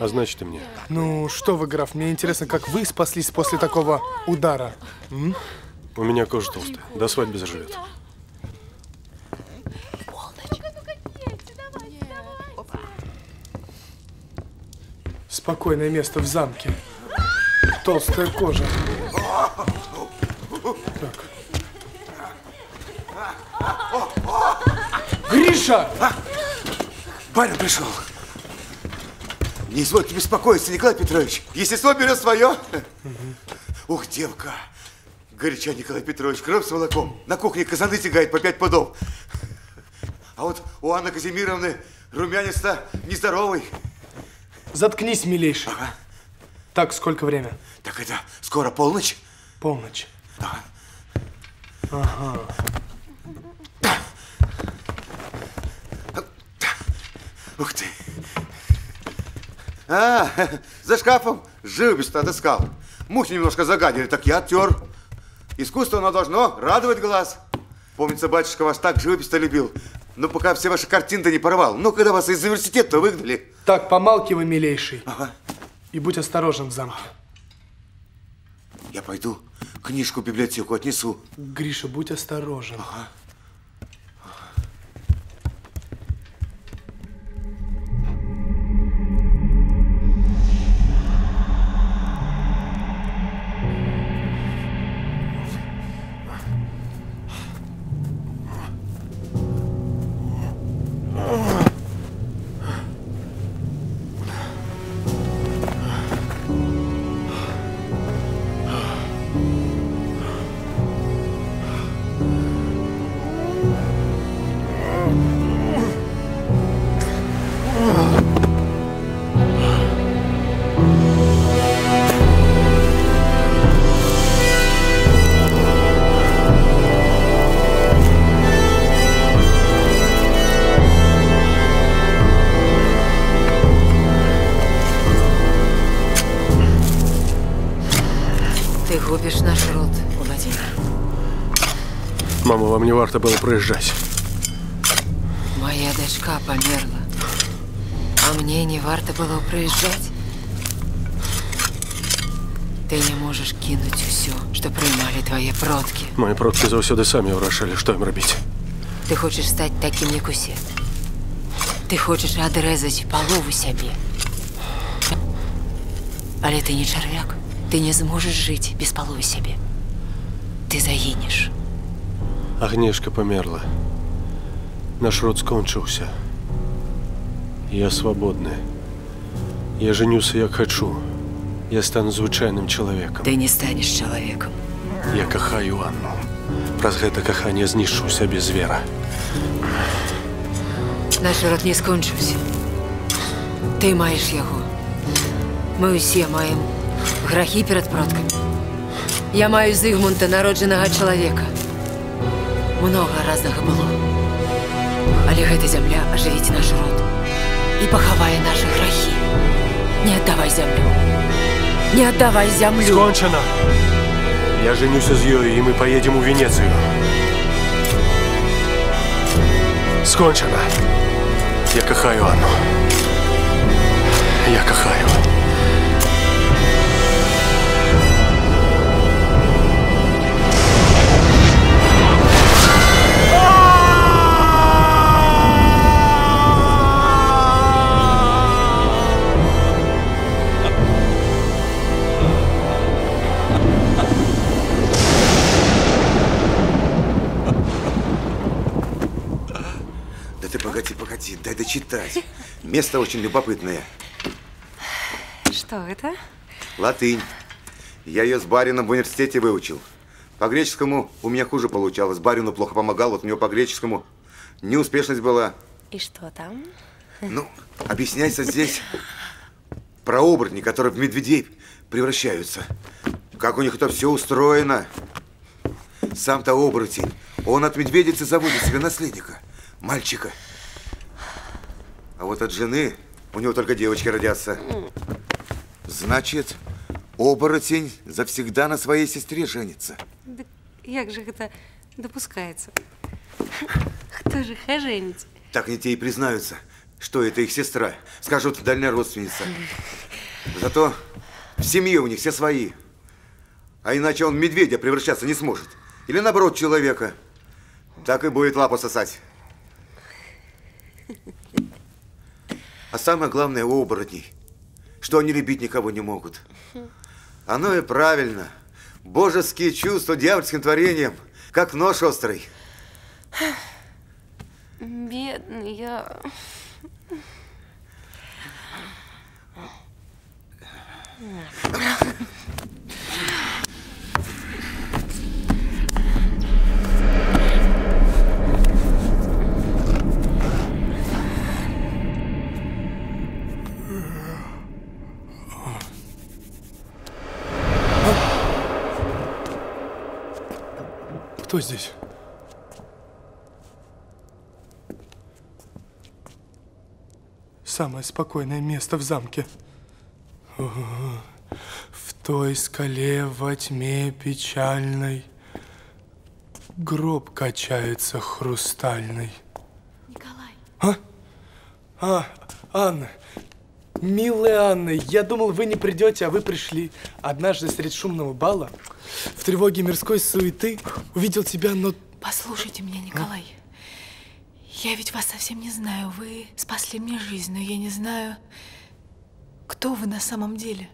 А значит и мне. Ну, что вы, граф, мне интересно, как вы спаслись после такого удара. У меня кожа толстая, до свадьбы заживет. Спокойное место в замке. Толстая кожа. Так. Гриша! А? Барин пришел. Не извольте беспокоиться, Николай Петрович. Естество берет свое. Ух, девка. Горяча, Николай Петрович, кровь с молоком. На кухне казаны тягает по 5 пудов. А вот у Анны Казимировны румянец-то нездоровый. Заткнись, милейший. Ага. Так, сколько время? Так это скоро полночь? Полночь. Да. Ага. Да. Ух ты. А, за шкафом живопись-то отыскал. Мухи немножко загадили, так я оттер. Искусство, оно должно радовать глаз. Помнится, батюшка вас так живопись-то любил. Но пока все ваши картины-то не порвал. Ну, когда вас из университета выгнали. Так, помалкивай, милейший. Ага. И будь осторожен в замке. Я пойду книжку в библиотеку отнесу. Гриша, будь осторожен. Ага. Мама, вам не варто было проезжать. Моя дочка померла, а мне не варто было проезжать? Ты не можешь кинуть все, что приймали твои продки. Мои продки завсёды сами вырашали, что им робить. Ты хочешь стать таким, як усе. Ты хочешь отрезать полову себе. Але ты не червяк. Ты не сможешь жить без половы себе. Ты загинешь. Агнешка померла. Наш род скончился. Я свободный. Я женюсь, як хочу. Я стану звичайним чоловіком. Ти не станеш чоловіком. Я кохаю Анну. Раз гэта кохання знішуся без віра. Наш род не скончився. Ти маєш його. Ми усі маємо грахи перед предками. Я маю Зигмунда, народженого чоловіка. Много разного було. Але гэта земля оживить наш род. И поховай наши грахи. Не отдавай землю. Не отдавай землю. Скончено. Я женюсь с Зоей, и мы поедем в Венецию. Скончено. Я кохаю Анну. Я кохаю. Дай дочитать. Место очень любопытное. Что это? Латынь. Я ее с барином в университете выучил. По-греческому у меня хуже получалось. Барину плохо помогал, вот у него по-греческому неуспешность была. И что там? Ну, объясняется здесь про оборотни, которые в медведей превращаются. Как у них это все устроено. Сам-то оборотень. Он от медведицы заводит себе наследника. Мальчика. А вот от жены у него только девочки родятся. Значит, оборотень завсегда на своей сестре женится. Да как же это допускается? Кто же их женится? Так они тебе и признаются, что это их сестра. Скажут, дальняя родственница. Зато в семье у них все свои. А иначе он в медведя превращаться не сможет. Или наоборот, человека. Так и будет лапу сосать. А самое главное у оборотней, что они любить никого не могут. Оно и правильно. Божеские чувства дьявольским творением, как нож острый. Бедный я. Кто здесь? Самое спокойное место в замке. В той скале во тьме печальной гроб качается хрустальный. Николай. А? Анна. Милая Анна, я думал, вы не придете, а вы пришли. Однажды средь шумного бала, в тревоге мирской суеты, увидел тебя, но… Послушайте меня, Николай. Я ведь вас совсем не знаю. Вы спасли мне жизнь, но я не знаю, кто вы на самом деле.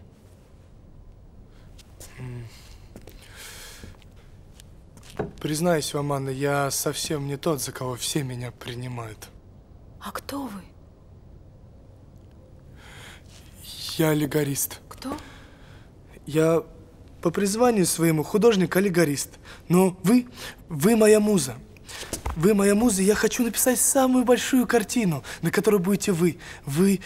Признаюсь вам, Анна, я совсем не тот, за кого все меня принимают. А кто вы? Я аллегорист. Кто? Я по призванию своему художник-аллегорист. Но вы моя муза. Вы моя муза, я хочу написать самую большую картину, на которой будете вы. Вы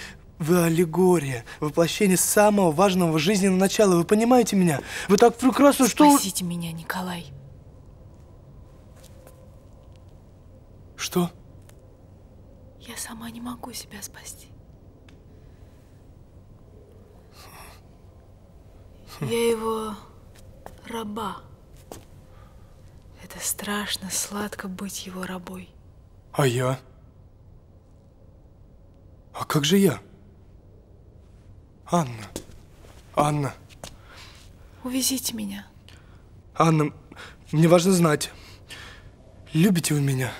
аллегория, воплощение самого важного жизненного начала. Вы понимаете меня? Вы так прекрасно, что… Спасите меня, Николай. Что? Я сама не могу себя спасти. Я его раба. Это страшно, сладко быть его рабой. А я? А как же я? Анна. Анна. Увезите меня. Анна, мне важно знать, любите вы меня?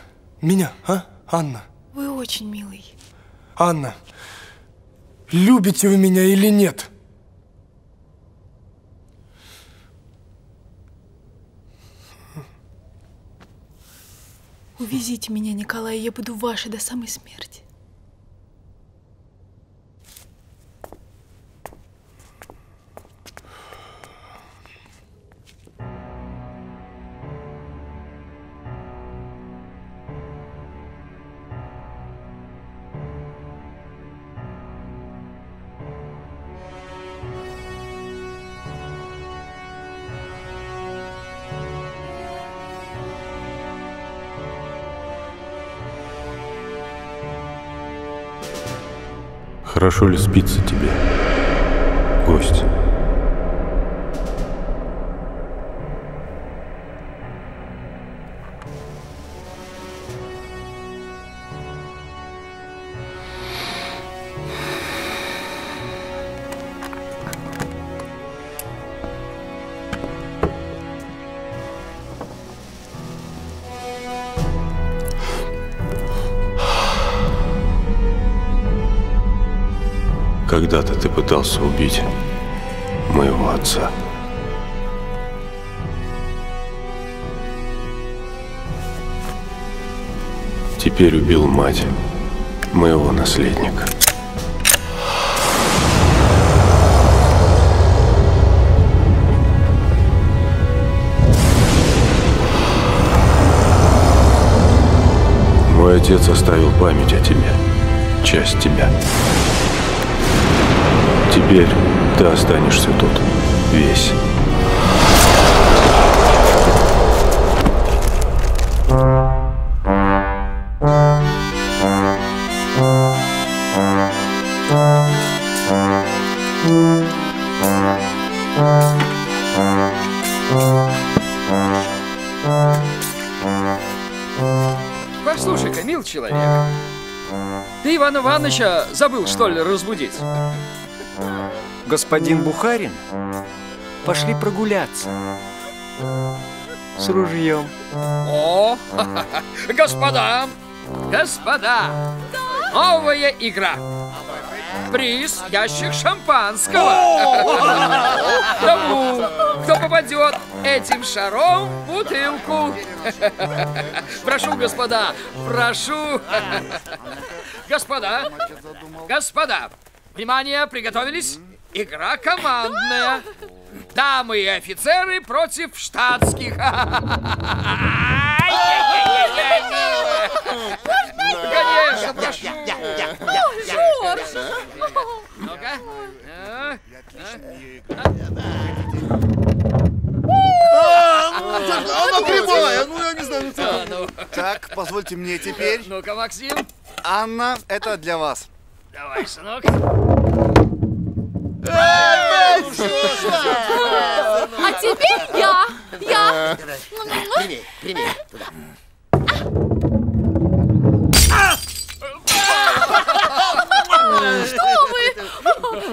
Меня, а? Анна. Вы очень милый. Анна, любите вы меня или нет? Увезите меня, Николай, я буду вашей до самой смерти. Хорошо ли спится тебе, гость? Когда-то ты пытался убить моего отца. Теперь убил мать моего наследника. Мой отец оставил память о тебе, часть тебя. Теперь ты останешься тут весь. Послушай-ка, мил человек, ты Ивана Ивановича забыл, что ли, разбудить? Господин Бухарин, пошли прогуляться с ружьем. О, господа, господа, новая игра. Приз — ящик шампанского. Тому, кто попадет этим шаром в бутылку. Прошу, господа, прошу. Господа, господа, внимание, приготовились. Игра командная. Дамы и офицеры против штатских. Конечно, прошу. Оно кривое, ну я не знаю. Так, позвольте мне теперь. Ну-ка, Максим. Анна, это для вас. Давай, сынок. А теперь я! Я! Прими, прими! Что вы?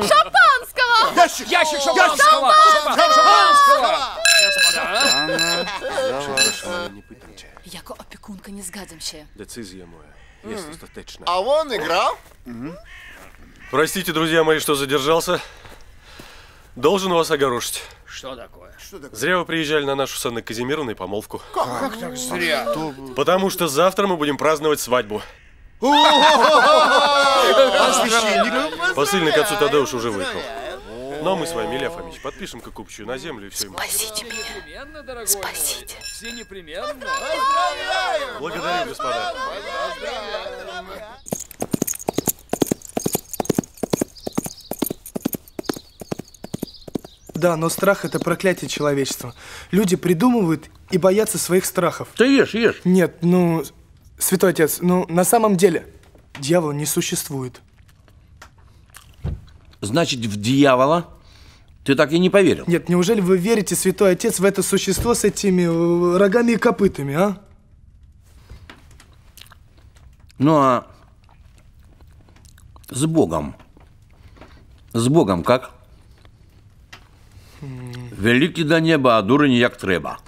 Шампанского! Ящик шампанского! Шампанского! Яко опекунка не згадзам ще. Децизия моя, есть достаточно. А вон игра. Простите, друзья мои, что задержался. Должен вас огорошить. Что такое? Зря вы приезжали на нашу с Анной Казимировной помолвку. Как так зря? Потому что завтра мы будем праздновать свадьбу. Посыльный к отцу Тадеуш уже выехал. Но мы с вами, Илья Фомич, подпишем купчую на землю и все. Спасите меня. Спасите. Все непременно. Благодарю, господа. Да, но страх – это проклятие человечества. Люди придумывают и боятся своих страхов. Ты ешь, ешь. Нет, ну, святой отец, ну, на самом деле дьявол не существует. Значит, в дьявола ты так и не поверил? Нет, неужели вы верите, святой отец, в это существо с этими рогами и копытами, а? Ну, а с Богом? С Богом как? Великий до неба, а дурень як треба.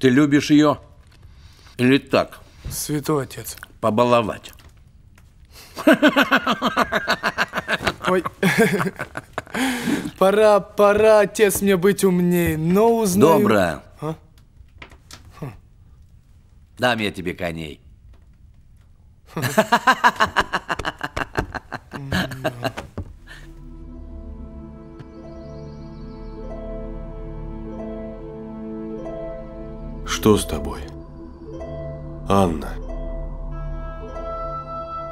Ты любишь ее? Или так? Святой отец. Побаловать. Ой. Пора, пора, отец, мне быть умней, но узнаю... Добрая. А? Хм. Дам я тебе коней. Что с тобой, Анна?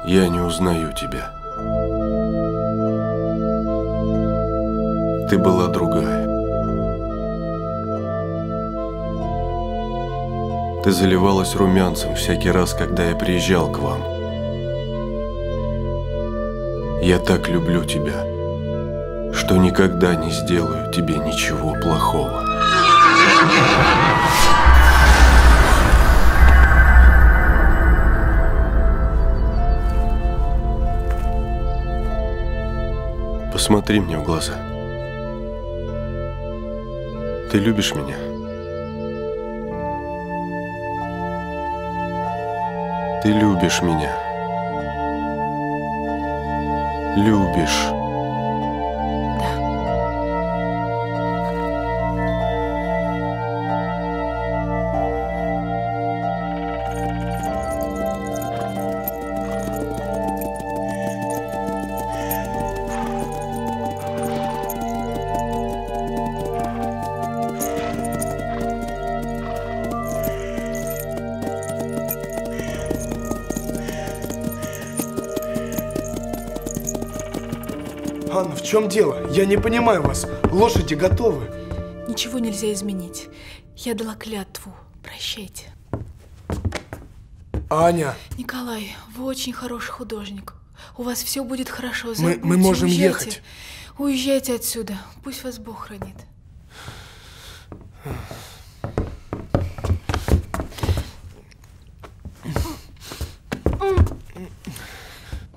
Я не узнаю тебя. Ты была другая. Ты заливалась румянцем всякий раз, когда я приезжал к вам. Я так люблю тебя, что никогда не сделаю тебе ничего плохого. Посмотри мне в глаза. Ты любишь меня? Ты любишь меня? Любишь? В чем дело? Я не понимаю вас. Лошади готовы. Ничего нельзя изменить. Я дала клятву. Прощайте. Аня. Николай, вы очень хороший художник. У вас все будет хорошо. Мы можем ехать. Уезжайте отсюда. Пусть вас Бог хранит.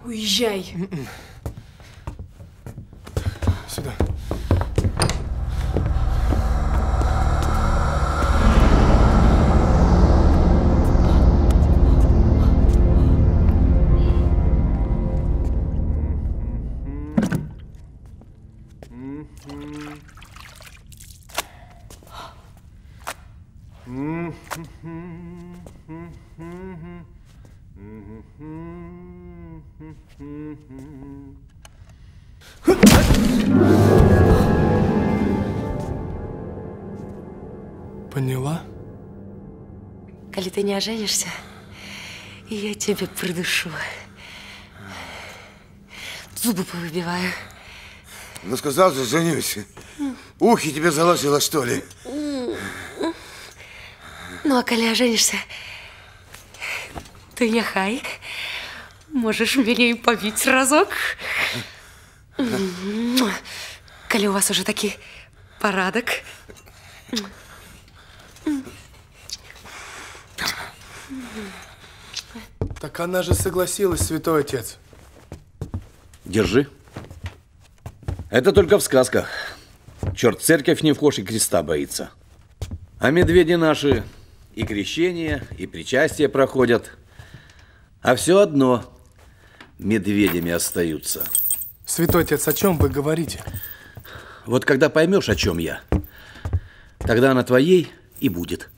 Уезжай. Поняла? Коли ты не оженишься, я тебя придушу. Зубы повыбиваю. Ну, сказал же, женюсь. Ухи тебе заложила, что ли? Ну, а коли оженишься, ты нехай. Можешь меня и побить разок. Коли у вас уже таки парадок. Так она же согласилась, святой отец. Держи. Это только в сказках. Черт, церковь не вхож и креста боится. А медведи наши и крещение, и причастие проходят. А все одно медведями остаются. Святой отец, о чем вы говорите? Вот когда поймешь, о чем я, тогда она твоей и будет.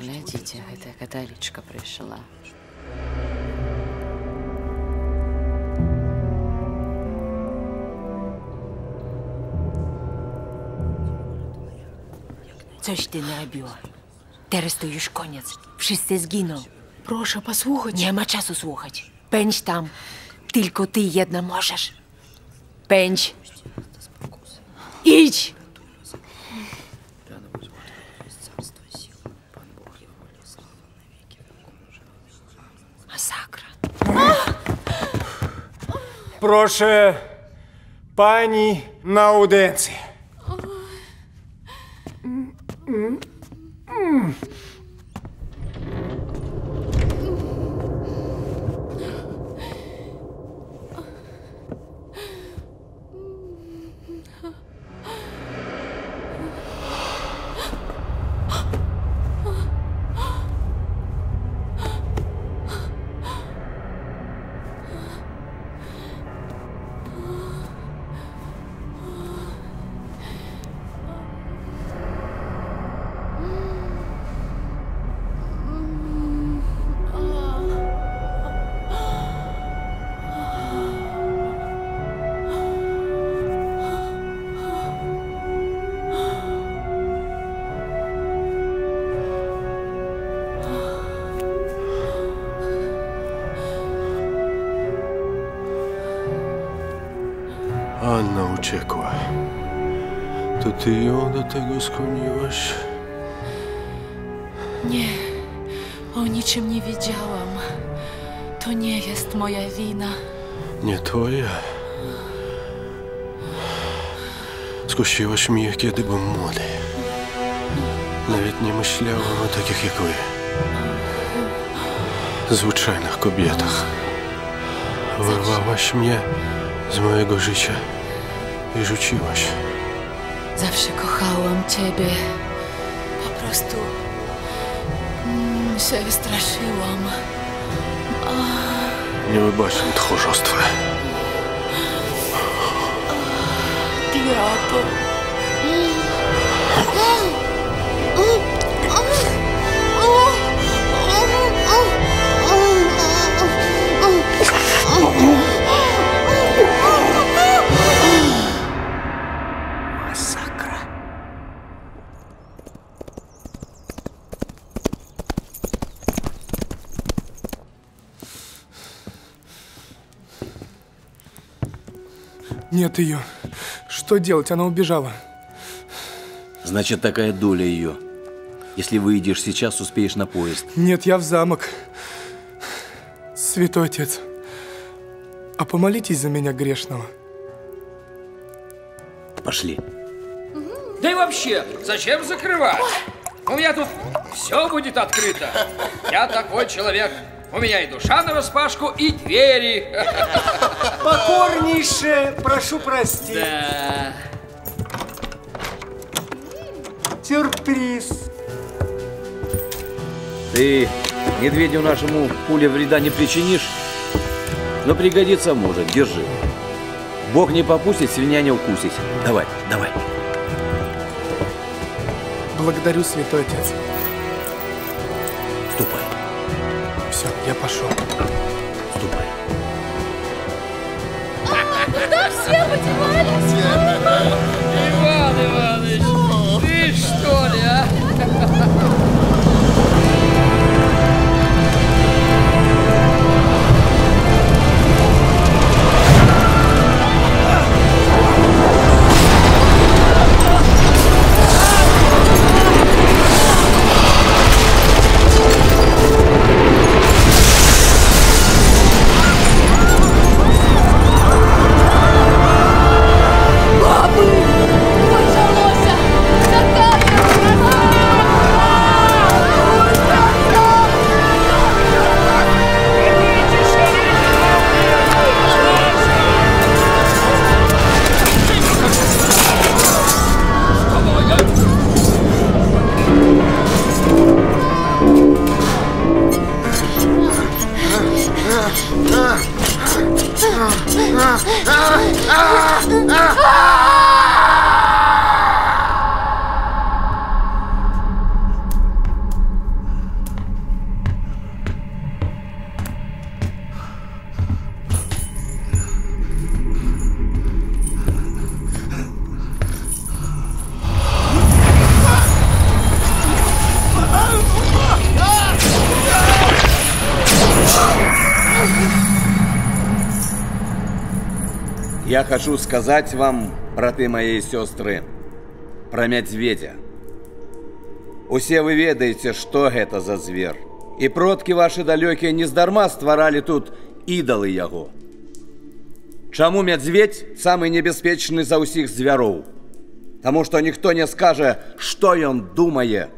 Глядите, эта католичка пришла. Coś ty narobiła? Teraz to już koniec. Wszyscy zginą. Proszę posłuchać. Nie ma czasu słuchać. Pędź tam. Tylko ty jedna możesz. Pędź. Idź. Прошу пані на аудиенцію. uciekła. To ty ją do tego skłoniłaś? Nie, o niczym nie wiedziałam. To nie jest moja wina. Nie twoja? Skusiłaś mnie, kiedy byłem młody. Nawet nie myślałam o takich jak wy. Zwyczajnych kobietach. Wyrwałaś mnie z mojego życia i rzuciłaś. Zawsze kochałam ciebie. Po prostu się wystraszyłam. Nie wybaczam tchórzostwa. Diabł. Нет ее. Что делать? Она убежала. Значит, такая доля ее. Если выйдешь сейчас, успеешь на поезд. Нет, я в замок. Святой Отец, а помолитесь за меня грешного. Пошли. Да и вообще, зачем закрывать? У меня тут все будет открыто. Я такой человек. У меня и душа нараспашку, и двери. Покорнейше, прошу простить. Да. Сюрприз. Ты медведю нашему пуле вреда не причинишь, но пригодится может. Держи. Бог не попустит, свинья не укусить. Давай, давай. Благодарю, святой отец. Ступай. Все, я пошел. Ступай. Куда все подевались? Иван Иванович, ты что ли, а? Я хочу сказать вам, браты мои и сестры, про медведя. Усе вы ведаете, что это за зверь. И продки ваши далекие нездарма створали тут идолы его. Чому медведь самый небеспечный за усих зверов? Тому что никто не скажет, что он думает.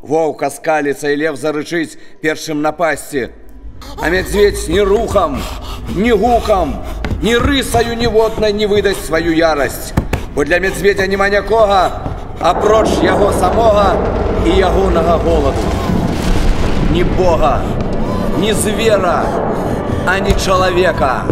Волк оскалится и лев зарычить першим напасти. А медведь ни рухом, ни гуком, ни рысою, ни водной не выдаст свою ярость. Бо для медведя нема нікого, а прочь его самого и ягоного голоду. Ни бога, ни звера, а ни человека.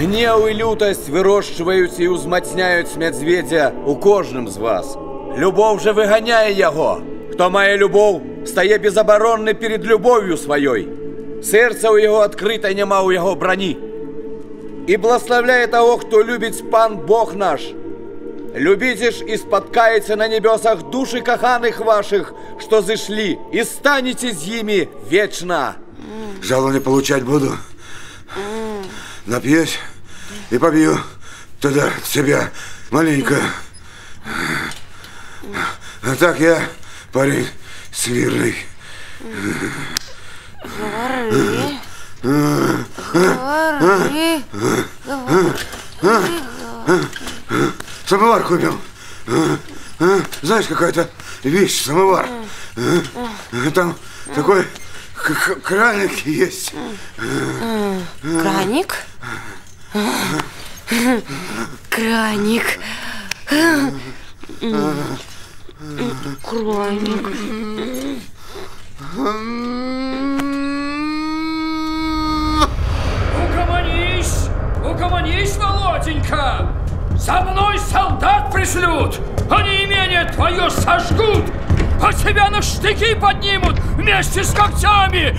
Гнев и лютость выращивают и узмацняют медведя у каждым из вас. Любов же виганяє його. Хто має любов, стає безоборонний перед любов'ю своєю. Серце у його відкрите, нема у його броні. И благословляй того, кто любит Пан Бог наш. Любитесь и споткаете на небесах души коханых ваших, что зашли, и станете с ими вечно. Жалование получать буду. Напьюсь и побью туда себя маленько. А так я парень смирный. Говори. Говори, говори. Самовар купил. Знаешь, какая-то вещь, самовар. Там такой краник есть. Краник? Краник. Краник. Угомонись! Угомонись, Володенька! За мной солдат пришлют! Они имение твое сожгут! А тебя на штыки поднимут вместе с когтями!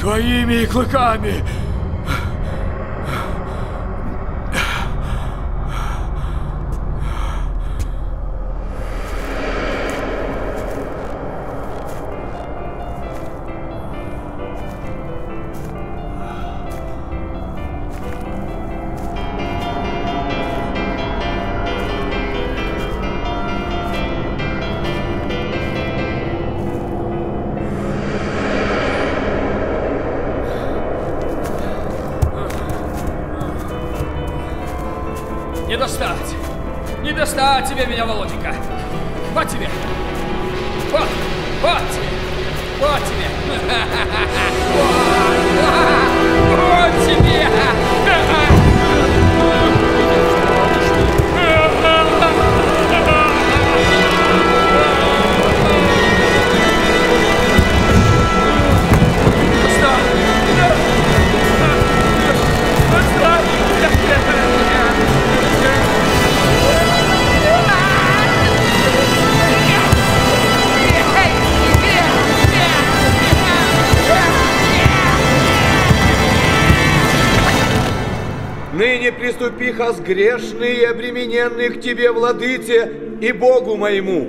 Твоими и клыками! Меня, Володенька. Вот тебе. Вот. Вот тебе. Вот тебе. Вот тебе. Ныне приступиха сгрешный и обремененный к тебе, владыце, и Богу моему.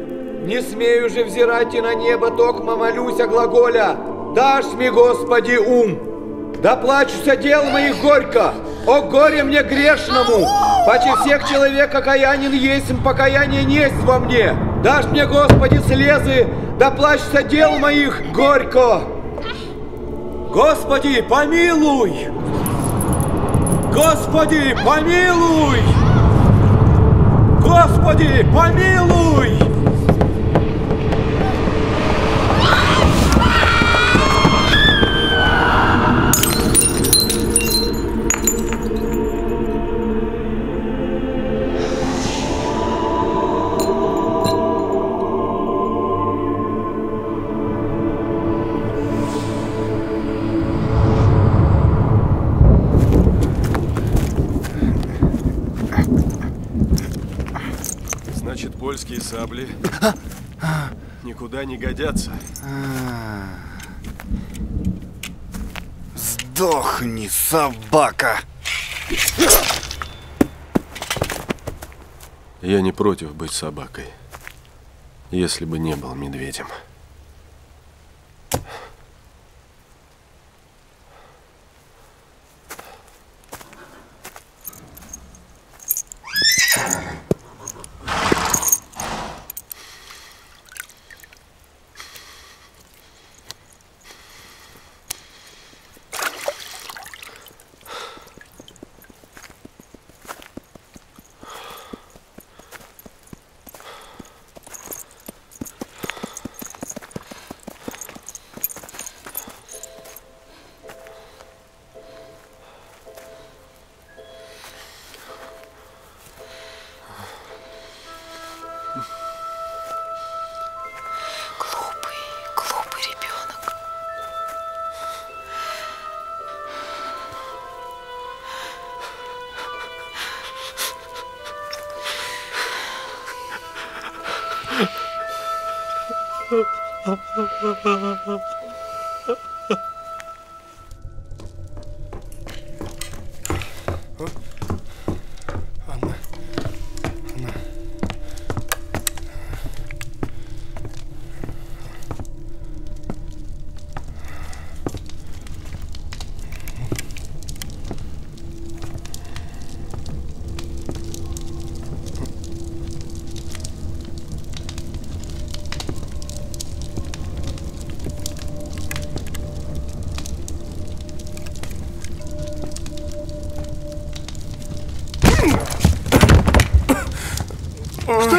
Не смею же взирать и на небо, токмо молюся глаголя. Дашь мне, Господи, ум. Доплачуся дел моих горько. О горе мне грешному. Паче всех человек окаянен есть, покаяние несть во мне. Дашь мне, Господи, слезы. Доплачуся дел моих горько. Господи, помилуй. Господи, помилуй! Господи, помилуй! Польские сабли никуда не годятся. Сдохни, собака! Я не против быть собакой, если бы не был медведем.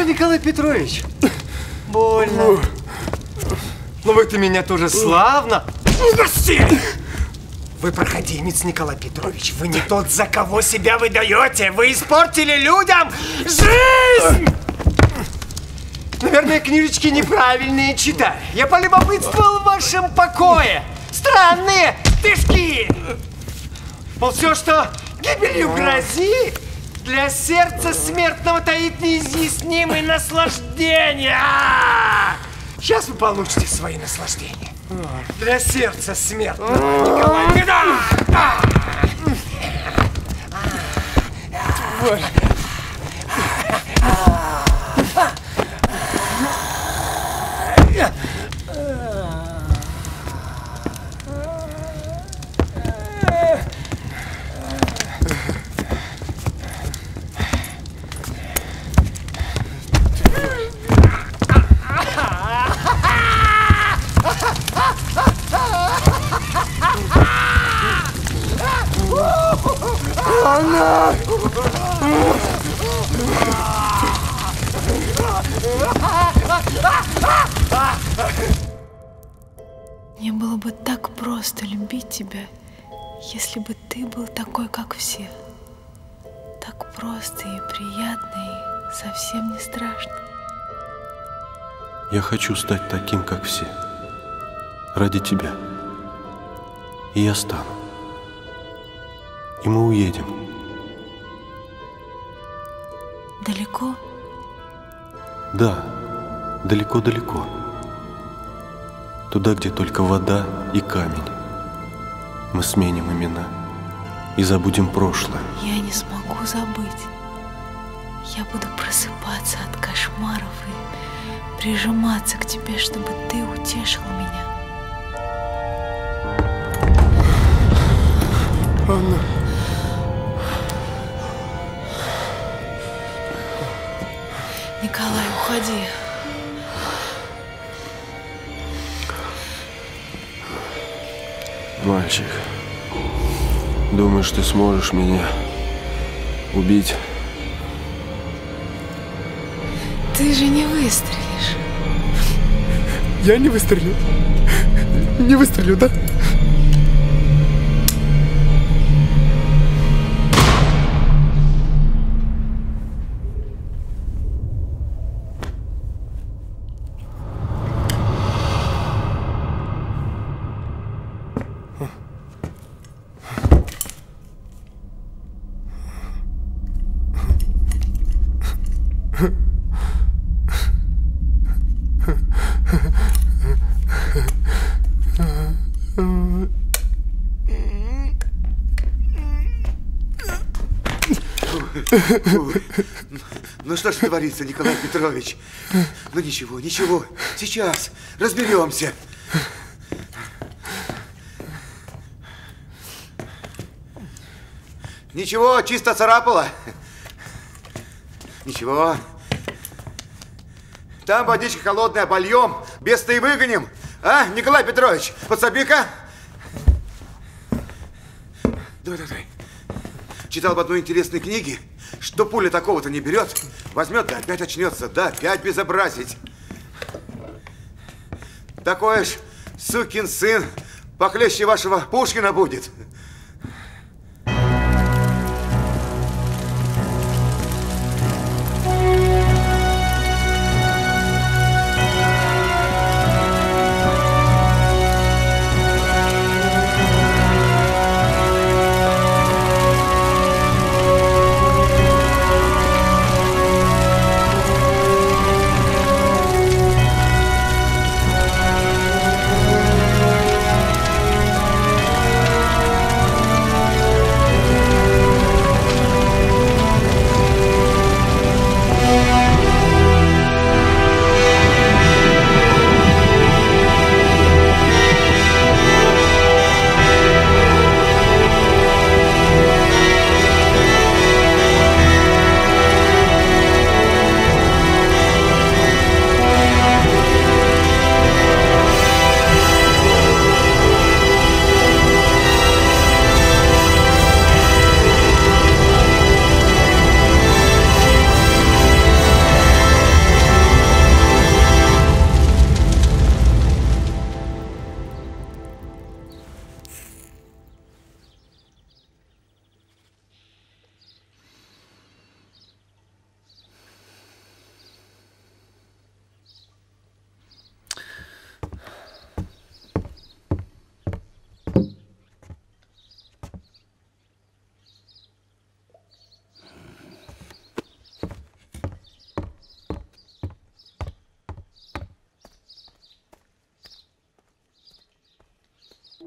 Николай Петрович, больно. Ну вы-то меня тоже славно. Вы проходимец, Николай Петрович. Вы не тот, за кого себя выдаете. Вы испортили людям жизнь. Наверное, книжечки неправильные читали. Я полюбопытствовал в вашем покое. Странные тышки. Мол, все, что гибелью грозит, для сердца смертного таит неизъяснимые наслаждения. Сейчас вы получите свои наслаждения. Для сердца смертного, Николай Петрович. Мне было бы так просто любить тебя, если бы ты был такой, как все. Так просто и приятно, и совсем не страшно. Я хочу стать таким, как все. Ради тебя. И я стану. И мы уедем. Далеко? Да, далеко-далеко. Туда, где только вода и камень. Мы сменим имена и забудем прошлое. Я не смогу забыть. Я буду просыпаться от кошмаров и прижиматься к тебе, чтобы ты утешил меня. Анна. Николай, уходи. Мальчик, думаешь, ты сможешь меня убить? Ты же не выстрелишь. Я не выстрелю. Не выстрелю, да? Ну что ж творится, Николай Петрович? Ну ничего, ничего. Сейчас разберемся. Ничего, чисто царапало. Ничего. Там водичка холодная, польем, беса и выгоним. А, Николай Петрович, подсоби-ка. Давай, давай. Читал в одной интересной книге, что пуля такого-то не берет, возьмет, да опять очнется, да опять безобразить. Такой ж сукин сын похлеще вашего Пушкина будет.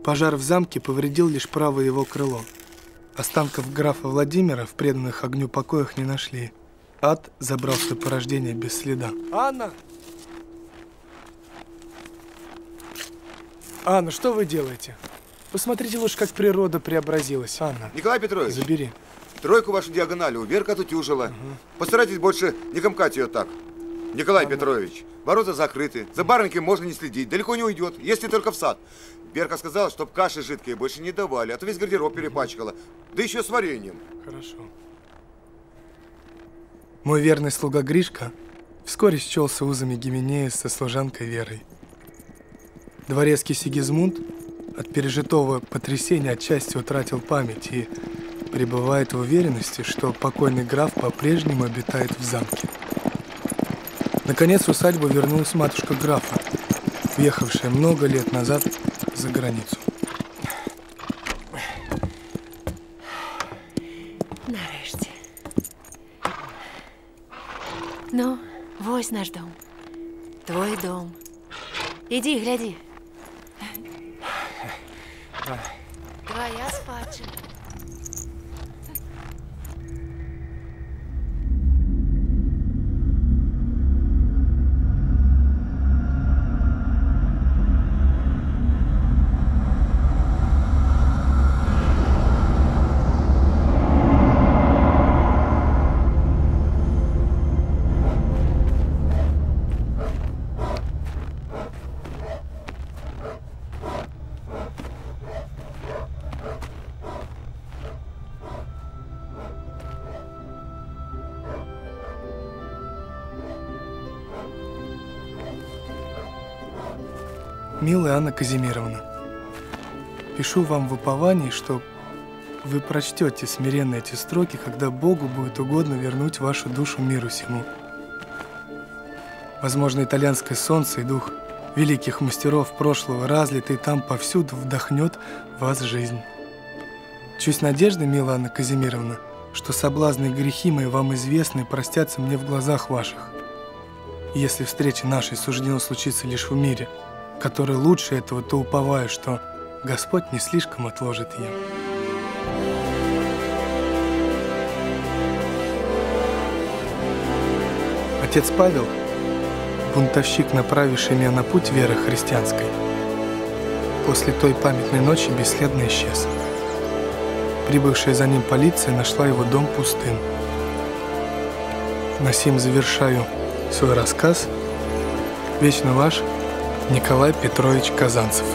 Пожар в замке повредил лишь правое его крыло. Останков графа Владимира в преданных огню покоях не нашли. Ад забрал свое порождение без следа. Анна! Анна, что вы делаете? Посмотрите лучше, как природа преобразилась, Анна. Николай Петрович! Забери. Тройку вашу диагональ, Верка отутюжила. Постарайтесь больше не комкать ее так. Николай Петрович, ворота закрыты, за барынькой можно не следить, далеко не уйдет, если только в сад. Верка сказала, чтоб каши жидкие больше не давали, а то весь гардероб перепачкала. Да еще с вареньем. Хорошо. Мой верный слуга Гришка вскоре счелся узами Гименея со служанкой Верой. Дворецкий Сигизмунд от пережитого потрясения отчасти утратил память и пребывает в уверенности, что покойный граф по-прежнему обитает в замке. Наконец в усадьбу вернулась матушка графа, уехавшая много лет назад за границу. Нарешті. Ну, вот наш дом. Твой дом. Иди, гляди. Твоя спадщина. Милая Анна Казимировна, пишу вам в уповании, что вы прочтете смиренно эти строки, когда Богу будет угодно вернуть вашу душу миру сему. Возможно, итальянское солнце и дух великих мастеров прошлого, разлитый там повсюду, вдохнет в вас жизнь. Чусь надежды, милая Анна Казимировна, что соблазны и грехи мои вам известны и простятся мне в глазах ваших. И если встреча нашей суждено случиться лишь в мире, который лучше этого, то уповаю, что Господь не слишком отложит ее. Отец Павел, бунтовщик, направивший меня на путь веры христианской, после той памятной ночи бесследно исчез. Прибывшая за ним полиция нашла его дом пустым. На сим завершаю свой рассказ. Вечно ваш Николай Петрович Казанцев.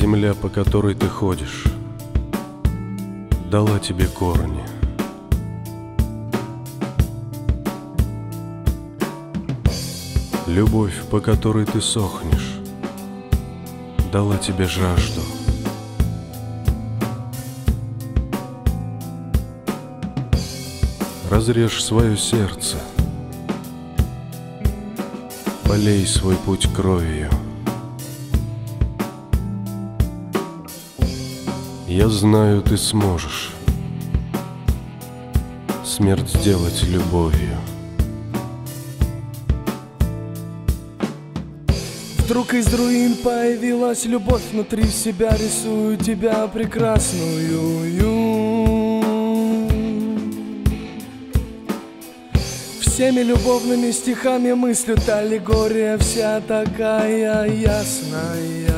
Земля, по которой ты ходишь, дала тебе корни. Любовь, по которой ты сохнешь, дала тебе жажду. Разрежь свое сердце, полей свой путь кровью. Я знаю, ты сможешь смерть сделать любовью. Вдруг из руин появилась любовь, внутри себя рисую тебя прекрасную. Всеми любовными стихами мыслит аллегория вся такая ясная.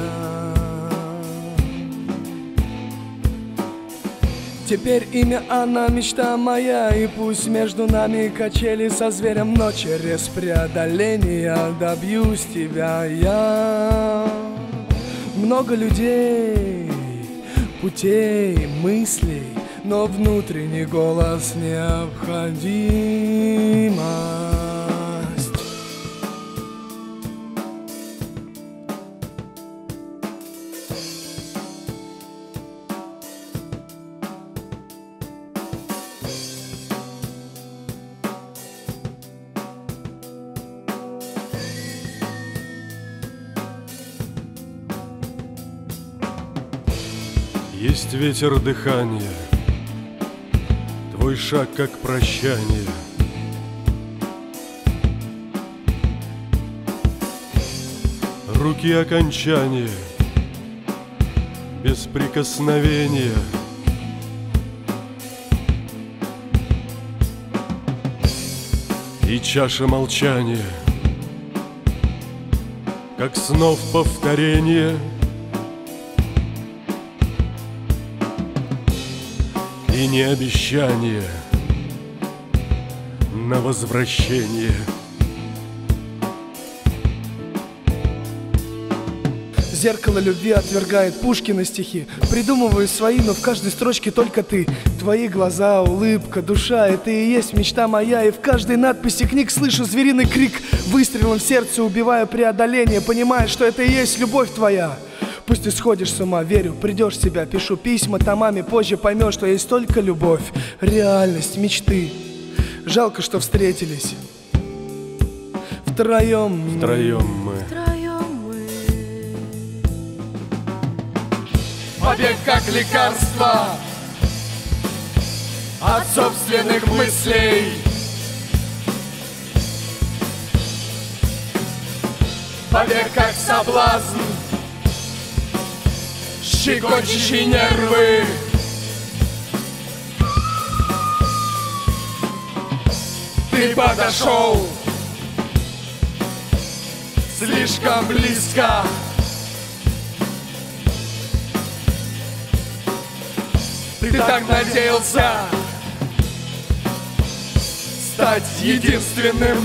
Теперь имя она, мечта моя, и пусть между нами качели со зверем, но через преодоление добьюсь тебя я. Много людей, путей, мыслей, но внутренний голос необходимо. Есть ветер дыхания, твой шаг как прощание. Руки окончания, без прикосновения. И чаша молчания, как снов повторение. И не обещание на возвращение. Зеркало любви отвергает Пушкина стихи. Придумываю свои, но в каждой строчке только ты. Твои глаза, улыбка, душа, это и есть мечта моя. И в каждой надписи книг слышу звериный крик, выстрелом в сердце убивая преодоление, понимая, что это и есть любовь твоя. Пусть ты сходишь с ума, верю, придешь в себя, пишу письма томами, позже поймешь, что есть только любовь, реальность, мечты. Жалко, что встретились втроем. Втроем мы. Втроем мы. Побег как лекарство от собственных мыслей. Побег как соблазн, щекочущие нервы. Ты подошел слишком близко. Ты так надеялся стать единственным.